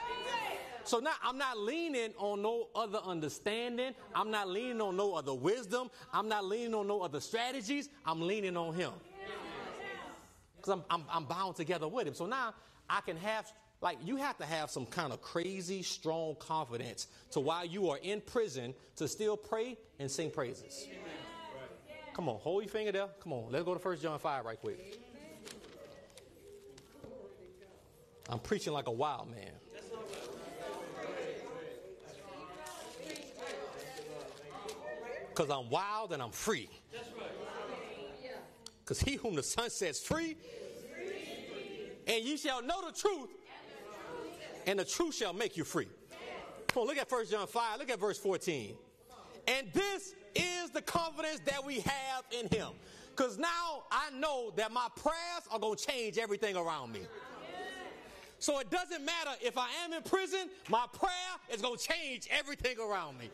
So now I'm not leaning on no other understanding. I'm not leaning on no other wisdom. I'm not leaning on no other strategies. I'm leaning on him. Because I'm bound together with him. So now I can have, like, you have to have some kind of crazy, strong confidence to while you are in prison to still pray and sing praises. Come on, hold your finger there. Come on, let's go to 1 John 5 right quick. I'm preaching like a wild man. 'Cause I'm wild and I'm free. 'Cause he whom the Son sets free, and ye shall know the truth, and the truth shall make you free. Come on, look at 1 John 5, look at verse 14. And this is the confidence that we have in him. 'Cause now I know that my prayers are going to change everything around me. So it doesn't matter if I am in prison, my prayer is going to change everything around me.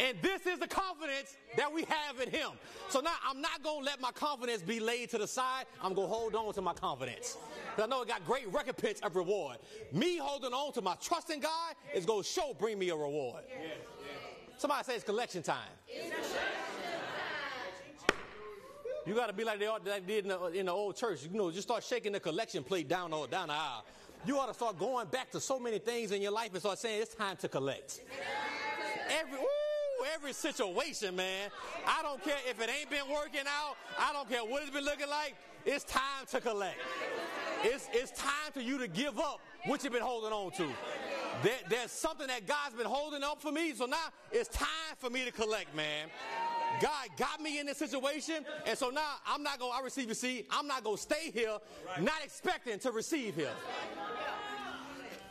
And this is the confidence that we have in him. So now I'm not going to let my confidence be laid to the side. I'm going to hold on to my confidence. Because I know it got great recompense of reward. Me holding on to my trust in God is going to bring me a reward. Somebody say it's collection time. You got to be like they did in the old church. You know, just start shaking the collection plate down the aisle. You ought to start going back to so many things in your life and start saying it's time to collect. Every situation, man. I don't care if it ain't been working out. I don't care what it's been looking like. It's time to collect. It's time for you to give up what you've been holding on to. There's something that God's been holding up for me. So now it's time for me to collect, man. God got me in this situation, and so now I receive a seed. I'm not going to stay here, not expecting to receive here.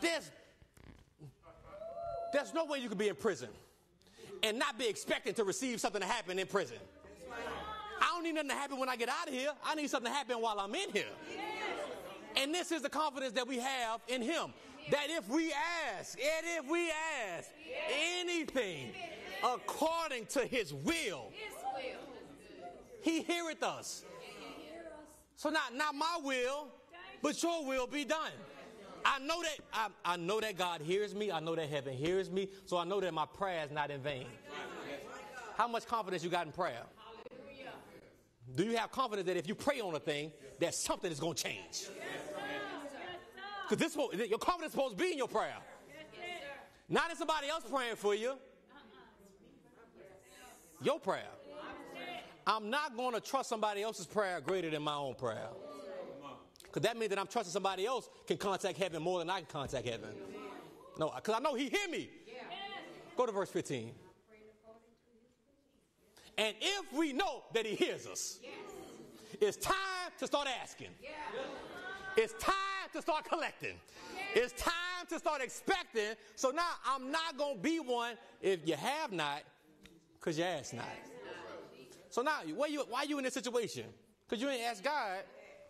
This, There's no way you could be in prison and not be expected to receive something to happen in prison. I don't need nothing to happen when I get out of here. I need something to happen while I'm in here. And this is the confidence that we have in him, that if we ask, anything according to his will, he heareth us. So not my will, but your will be done. I know that I know that God hears me. I know that heaven hears me. So I know that my prayer is not in vain. How much confidence you got in prayer? Do you have confidence that if you pray on a thing, that something is going to change? Because this your confidence is supposed to be in your prayer. Not in somebody else praying for you. Your prayer. I'm not going to trust somebody else's prayer greater than my own prayer. Because that means that I'm trusting somebody else can contact heaven more than I can contact heaven. No, because I know he hear me. Go to verse 15. And if we know that he hears us, it's time to start asking. It's time to start collecting. It's time to start expecting. So now I'm not going to be one if you have not, because you ask not. So now why are you in this situation? Because you ain't asked God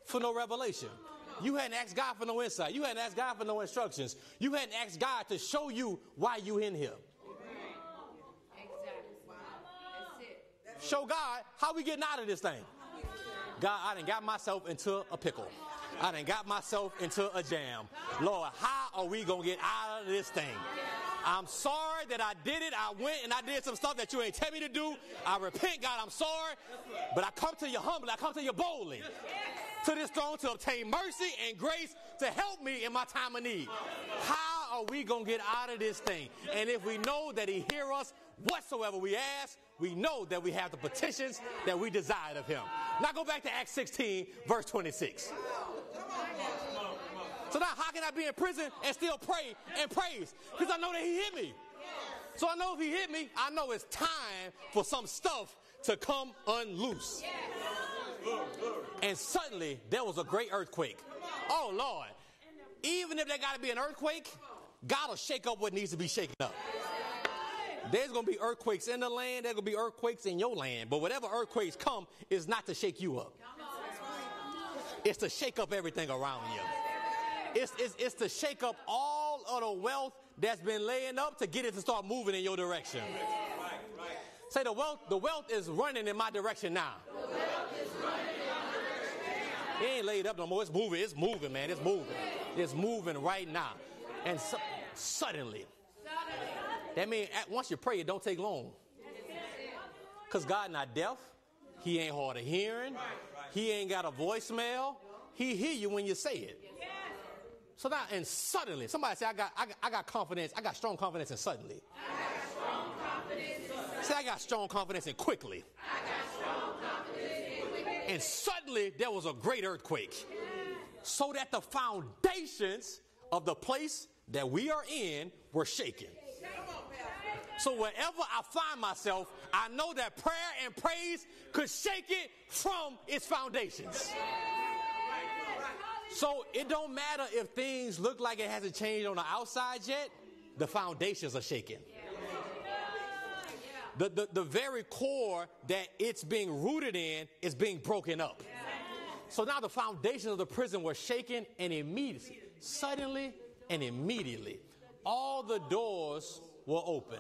for no revelation. You hadn't asked God for no insight. You hadn't asked God for no instructions. You hadn't asked God to show you why you in here. Show God how we getting out of this thing. God, I done got myself into a pickle. I done got myself into a jam. Lord, how are we going to get out of this thing? I'm sorry that I did it. I went and I did some stuff that you ain't tell me to do. I repent, God, I'm sorry. But I come to you humbly. I come to you boldly. To this throne to obtain mercy and grace to help me in my time of need. How are we going to get out of this thing? And if we know that he hear us, whatsoever we ask, we know that we have the petitions that we desired of him. Now go back to Acts 16, verse 26. So now how can I be in prison and still pray and praise? Because I know that he hit me. So I know if he hit me, I know it's time for some stuff to come unloose. And suddenly there was a great earthquake. Oh, Lord. Even if there got to be an earthquake, God will shake up what needs to be shaken up. There's going to be earthquakes in the land. There's going to be earthquakes in your land. But whatever earthquakes come is not to shake you up. It's to shake up everything around you. It's to shake up all of the wealth that's been laying up to get it to start moving in your direction. Say the wealth is running in my direction now. It ain't laid up no more. It's moving, man. It's moving right now. And suddenly. That means once you pray, it don't take long. Because God not deaf. He ain't hard of hearing. He ain't got a voicemail. He hear you when you say it. So now, and suddenly, somebody say, I got confidence. I got strong confidence in suddenly. Say, I got strong confidence in quickly. And suddenly, there was a great earthquake. So that the foundations of the place that we are in were shaken. So wherever I find myself, I know that prayer and praise could shake it from its foundations. So it don't matter if things look like it hasn't changed on the outside yet, the foundations are shaken. The very core that it's being rooted in is being broken up. So now the foundations of the prison were shaken and immediately, suddenly and immediately, all the doors were open.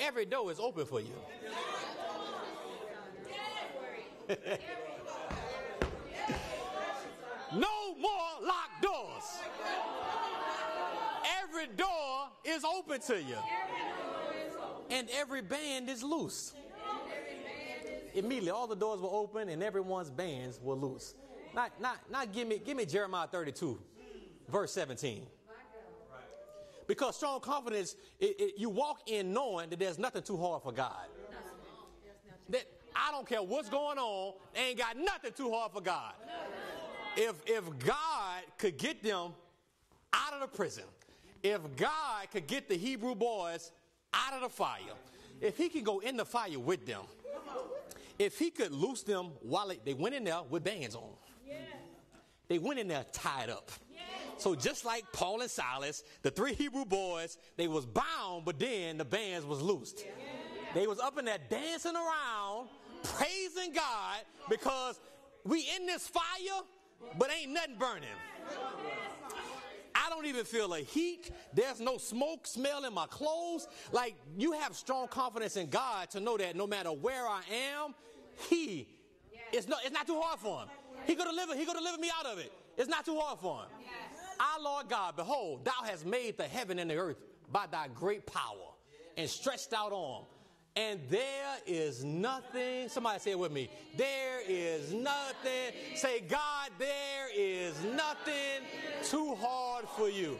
Every door is open for you. No more locked doors. Every door is open to you. And every band is loose. Immediately all the doors were open and everyone's bands were loose. Not give me Jeremiah 32. Verse 17, because strong confidence, you walk in knowing that there's nothing too hard for God. That I don't care what's going on, ain't got nothing too hard for God. If God could get them out of the prison, if God could get the Hebrew boys out of the fire, if he could go in the fire with them, if he could loose them while they went in there with bands on, they went in there tied up. So just like Paul and Silas, the three Hebrew boys, they was bound, but then the bands was loosed. They was up in there dancing around, praising God, because we in this fire, but ain't nothing burning. I don't even feel a heat. There's no smoke smell in my clothes. Like, you have strong confidence in God to know that no matter where I am, He is not. It's not too hard for Him. He could deliver. He could deliver me out of it. It's not too hard for Him. Our Lord God, behold, Thou hast made the heaven and the earth by Thy great power and stretched out arm, and there is nothing. Somebody say it with me. There is nothing. Say, God, there is nothing too hard for You.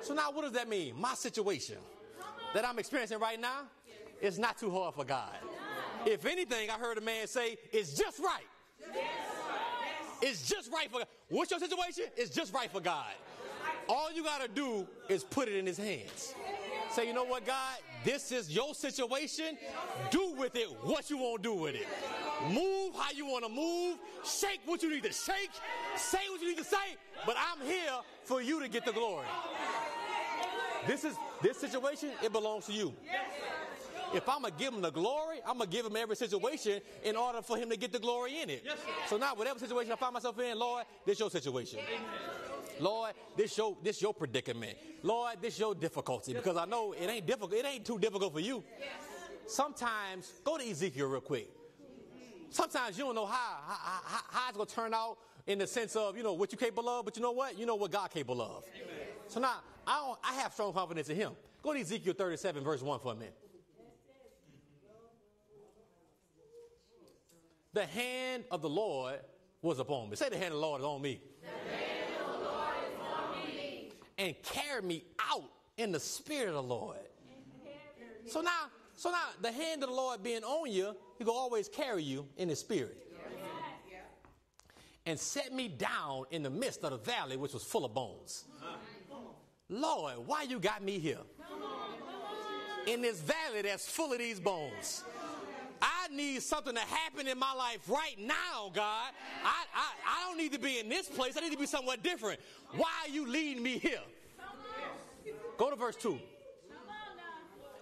So now, what does that mean? My situation that I'm experiencing right now is not too hard for God. If anything, I heard a man say, it's just right. Yes. It's just right for God. What's your situation? It's just right for God. All you got to do is put it in His hands. Say, you know what, God? This is your situation. Do with it what you want to do with it. Move how you want to move. Shake what you need to shake. Say what you need to say. But I'm here for You to get the glory. This situation, it belongs to You. If I'm going to give Him the glory, I'm going to give Him every situation in order for Him to get the glory in it. Yes, so now, whatever situation I find myself in, Lord, this Your situation. Yes. Lord, this your predicament. Lord, this Your difficulty. Because I know it ain't difficult. It ain't too difficult for you. Yes. Sometimes, go to Ezekiel real quick. Sometimes you don't know how it's going to turn out in the sense of, you know, what you're capable of. But you know what? You know what God's capable of. Amen. So now, I have strong confidence in Him. Go to Ezekiel 37, verse 1 for a minute. The hand of the Lord was upon me. Say, the hand of the Lord is on me. The hand of the Lord is on me. And carried me out in the spirit of the Lord. So now, the hand of the Lord being on you, He will always carry you in His spirit. Yeah. And set me down in the midst of the valley, which was full of bones. Lord, why You got me here? In this valley that's full of these bones. I need something to happen in my life right now, God. I don't need to be in this place. I need to be somewhere different. Why are You leading me here? Go to verse 2.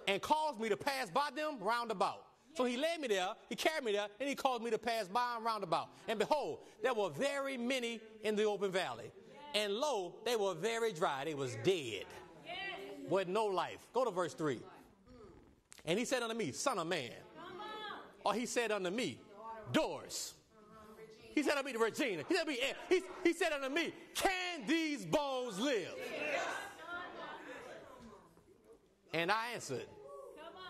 And caused me to pass by them roundabout. So He led me there, He carried me there, and He caused me to pass by them roundabout. And behold, there were very many in the open valley. And lo, they were very dry. They was dead with no life. Go to verse 3. And He said unto me, Son of man. Or He said unto me, Doris. He said unto me, Regina. He said unto me, he said unto me, can these bones live? Yes. And I answered,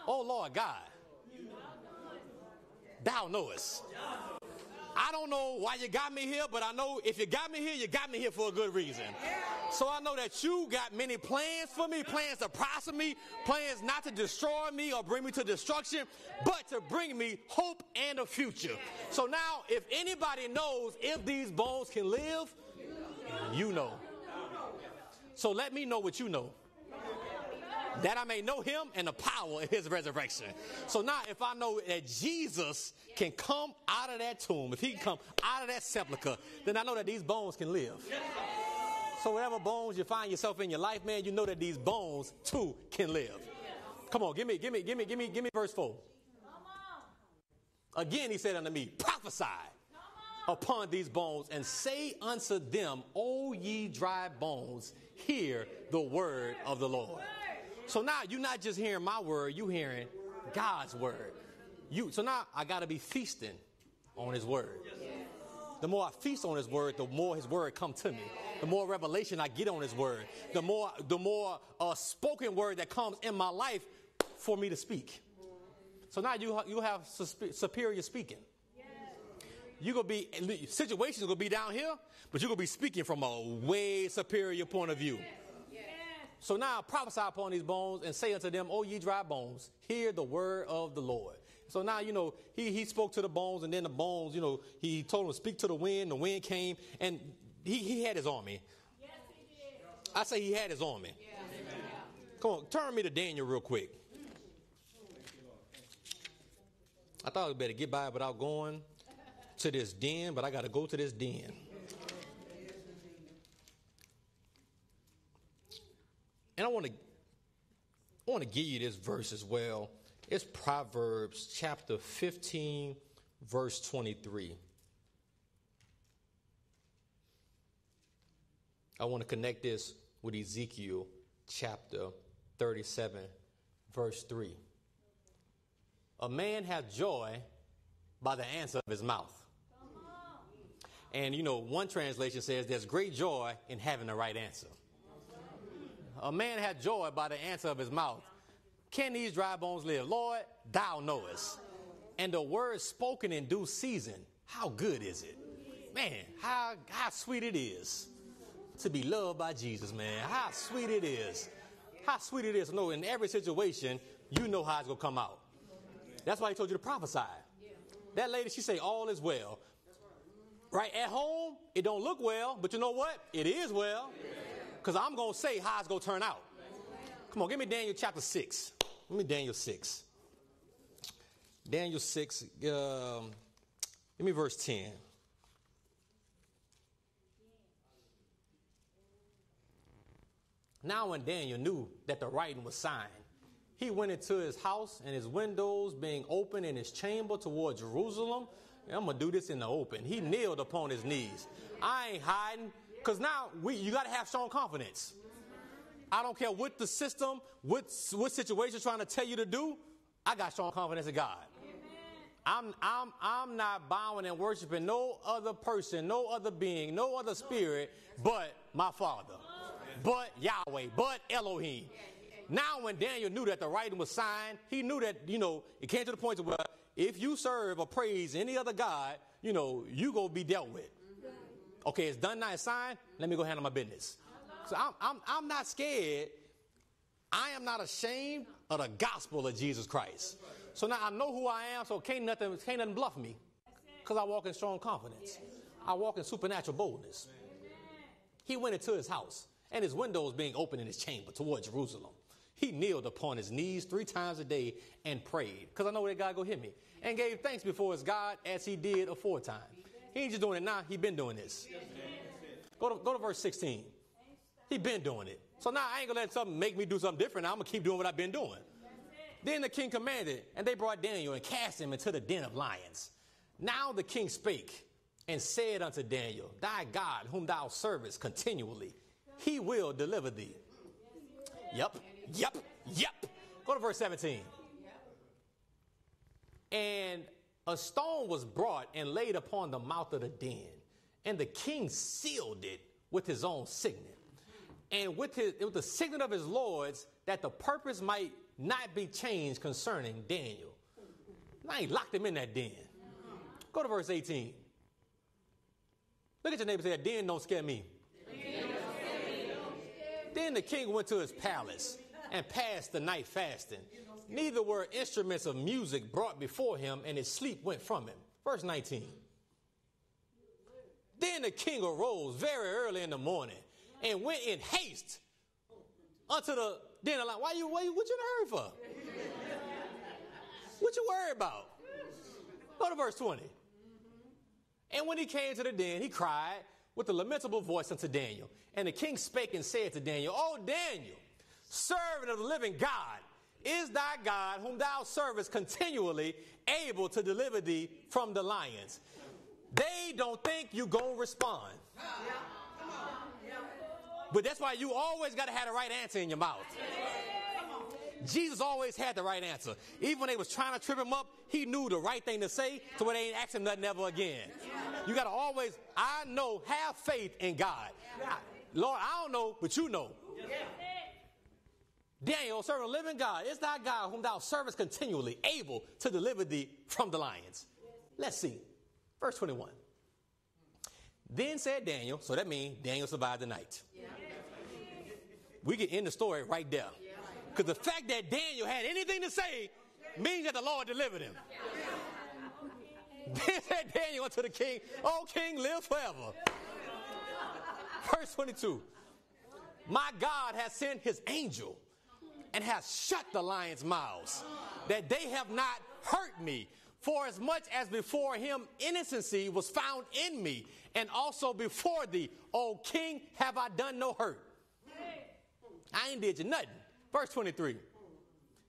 O Lord God, Thou knowest. I don't know why You got me here, but I know if You got me here, You got me here for a good reason. So I know that You got many plans for me, plans to prosper me, plans not to destroy me or bring me to destruction, but to bring me hope and a future. So now, if anybody knows if these bones can live, You know. So let me know what You know, that I may know Him and the power of His resurrection. So now, if I know that Jesus can come out of that tomb, if He can come out of that sepulcher, then I know that these bones can live. So whatever bones you find yourself in your life, man, you know that these bones too can live. Come on, give me verse 4. Again, He said unto me, prophesy upon these bones and say unto them, O ye dry bones, hear the word of the Lord. So now you're not just hearing my word, you're hearing God's word. So now I got to be feasting on His word. The more I feast on His word, the more His word come to me. The more revelation I get on His word, the more spoken word that comes in my life for me to speak. So now you have superior speaking. You're going to be, situations going to be down here, but you're going to be speaking from a way superior point of view. So now prophesy upon these bones and say unto them, O ye dry bones, hear the word of the Lord. So now, you know, he spoke to the bones, and then the bones, you know, he told them to speak to the wind. The wind came, and he had His army. Yes, He did. I say He had His army. Yes. Come on, turn me to Daniel real quick. I thought I better get by without going to this den, but I got to go to this den. And I want to give you this verse as well. It's Proverbs chapter 15, verse 23. I want to connect this with Ezekiel chapter 37, verse 3. A man hath joy by the answer of his mouth. And, you know, one translation says there's great joy in having the right answer. A man had joy by the answer of his mouth. Can these dry bones live? Lord, thou knowest. And the word spoken in due season, how good is it? Man, how sweet it is to be loved by Jesus, man. How sweet it is. How sweet it is to know in every situation, you know how it's going to come out. That's why he told you to prophesy. That lady, she say, all is well. Right at home, it don't look well, but you know what? It is well, because I'm going to say how it's going to turn out. Come on, give me Daniel chapter 6. Give me Daniel 6. Daniel 6, give me verse 10. Now when Daniel knew that the writing was signed, he went into his house, and his windows being open in his chamber toward Jerusalem, I'm going to do this in the open. He kneeled upon his knees. I ain't hiding, because now you got to have strong confidence. I don't care what the system, what situation's trying to tell you to do. I got strong confidence in God. I'm not bowing and worshiping no other person, no other being, no other spirit, but my Father, but Yahweh, but Elohim. Now when Daniel knew that the writing was signed, he knew that, you know, it came to the point where if you serve or praise any other God, you know, you going to be dealt with. Okay, it's done, now it's signed. Let me go handle my business. So I'm not scared. I am not ashamed of the gospel of Jesus Christ. So now I know who I am, so can't nothing bluff me, because I walk in strong confidence. I walk in supernatural boldness. He went into his house, and his windows being open in his chamber toward Jerusalem. He kneeled upon his knees 3 times a day and prayed, because I know that God go hear me, and gave thanks before his God as he did aforetime. He ain't just doing it now. He been doing this. Go to verse 16. He been doing it. So now I ain't going to let something make me do something different. I'm going to keep doing what I've been doing. Then the king commanded, and they brought Daniel and cast him into the den of lions. Now the king spake and said unto Daniel, thy God, whom thou servest continually, he will deliver thee. Yep. Go to verse 17. And a stone was brought and laid upon the mouth of the den, and the king sealed it with his own signet, and with the signet of his lords, that the purpose might not be changed concerning Daniel. I ain't locked him in that den. Go to verse 18. Look at your neighbor and say, that den don't scare me. Then the king went to his palace and passed the night fasting. Neither were instruments of music brought before him, and his sleep went from him. Verse 19. Then the king arose very early in the morning and went in haste unto the den of lions. What you in a hurry for? What you worried about? Go to verse 20. And when he came to the den, he cried with a lamentable voice unto Daniel. And the king spake and said to Daniel, O Daniel, servant of the living God, is thy God, whom thou servest continually, able to deliver thee from the lions? They don't think you gonna respond. But that's why you always gotta have the right answer in your mouth. Jesus always had the right answer. Even when they was trying to trip him up, he knew the right thing to say, so they ain't asking nothing ever again. You got to always, I know, have faith in God. Lord, I don't know, but you know. Daniel, servant of the living God, is thy God, whom thou servest continually, able to deliver thee from the lions? Let's see. Verse 21. Then said Daniel, so that means Daniel survived the night. We can end the story right there. Because the fact that Daniel had anything to say means that the Lord delivered him. Then said Daniel unto the king, O king, live forever. Verse 22. My God has sent his angel and has shut the lions' mouths, that they have not hurt me. For as much as before him innocency was found in me, and also before thee, O king, have I done no hurt. I ain't did you nothing. Verse 23.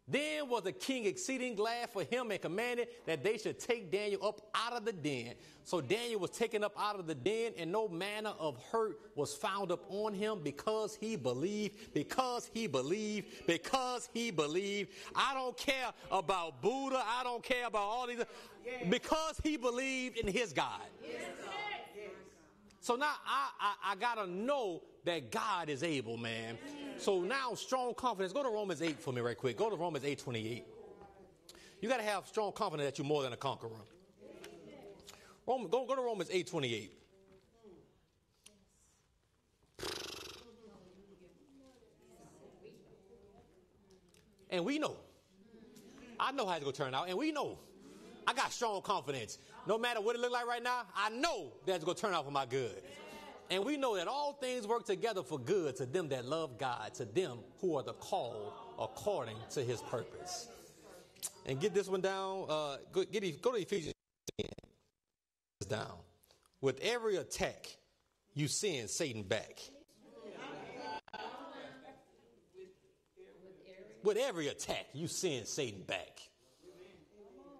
Then was the king exceeding glad for him and commanded that they should take Daniel up out of the den. So Daniel was taken up out of the den, and no manner of hurt was found upon him because he believed, I don't care about Buddha. I don't care about all these. Because he believed in his God. Yes. So now I got to know that God is able, man. So now strong confidence. Go to Romans 8 for me right quick. Go to Romans 8:28. You got to have strong confidence that you're more than a conqueror. Go to Romans 8:28. And we know. I know how it's going to turn out. And we know. I got strong confidence. No matter what it looks like right now, I know that it's going to turn out for my good. And we know that all things work together for good to them that love God, to them who are the called according to his purpose. And get this one down. Go to Ephesians 10. Down. With every attack, you send Satan back. With every attack, you send Satan back.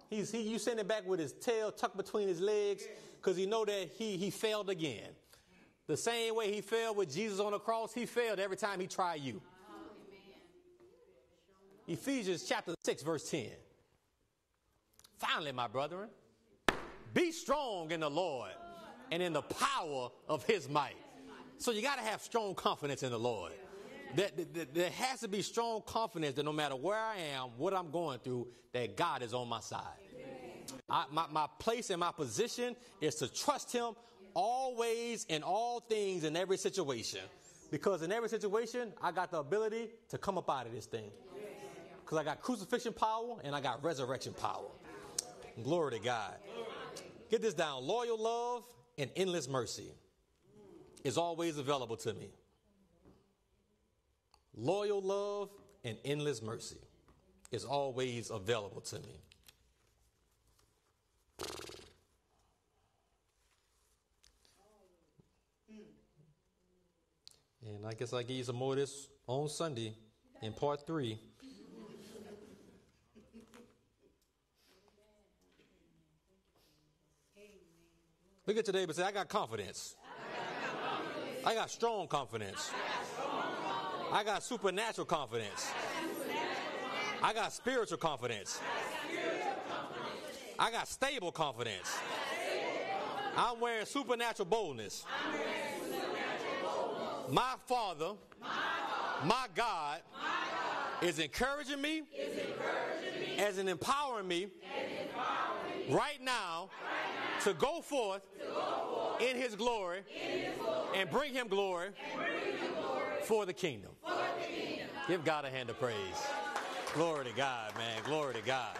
You send him back with his tail tucked between his legs because he know that he failed again. The same way he failed with Jesus on the cross, he failed every time he tried you. Amen. Ephesians chapter 6, verse 10. Finally, my brethren, be strong in the Lord and in the power of his might. So you got to have strong confidence in the Lord. There has to be strong confidence that no matter where I am, what I'm going through, that God is on my side. My place and my position is to trust him always, in all things, in every situation, because in every situation I got the ability to come up out of this thing, because I got crucifixion power and I got resurrection power. Glory to God. Get this down. Loyal love and endless mercy is always available to me. Loyal love and endless mercy is always available to me. And I guess I'll give you some more of this on Sunday in part 3. Look at today, but say, I got confidence. I got strong confidence. I got supernatural confidence. I got spiritual confidence. I got stable confidence. I'm wearing supernatural boldness. My Father, my God, is encouraging me, as in empowering me right now to go forth in his glory and bring him glory for the kingdom. Give God a hand of praise. Glory to God, man. Glory to God.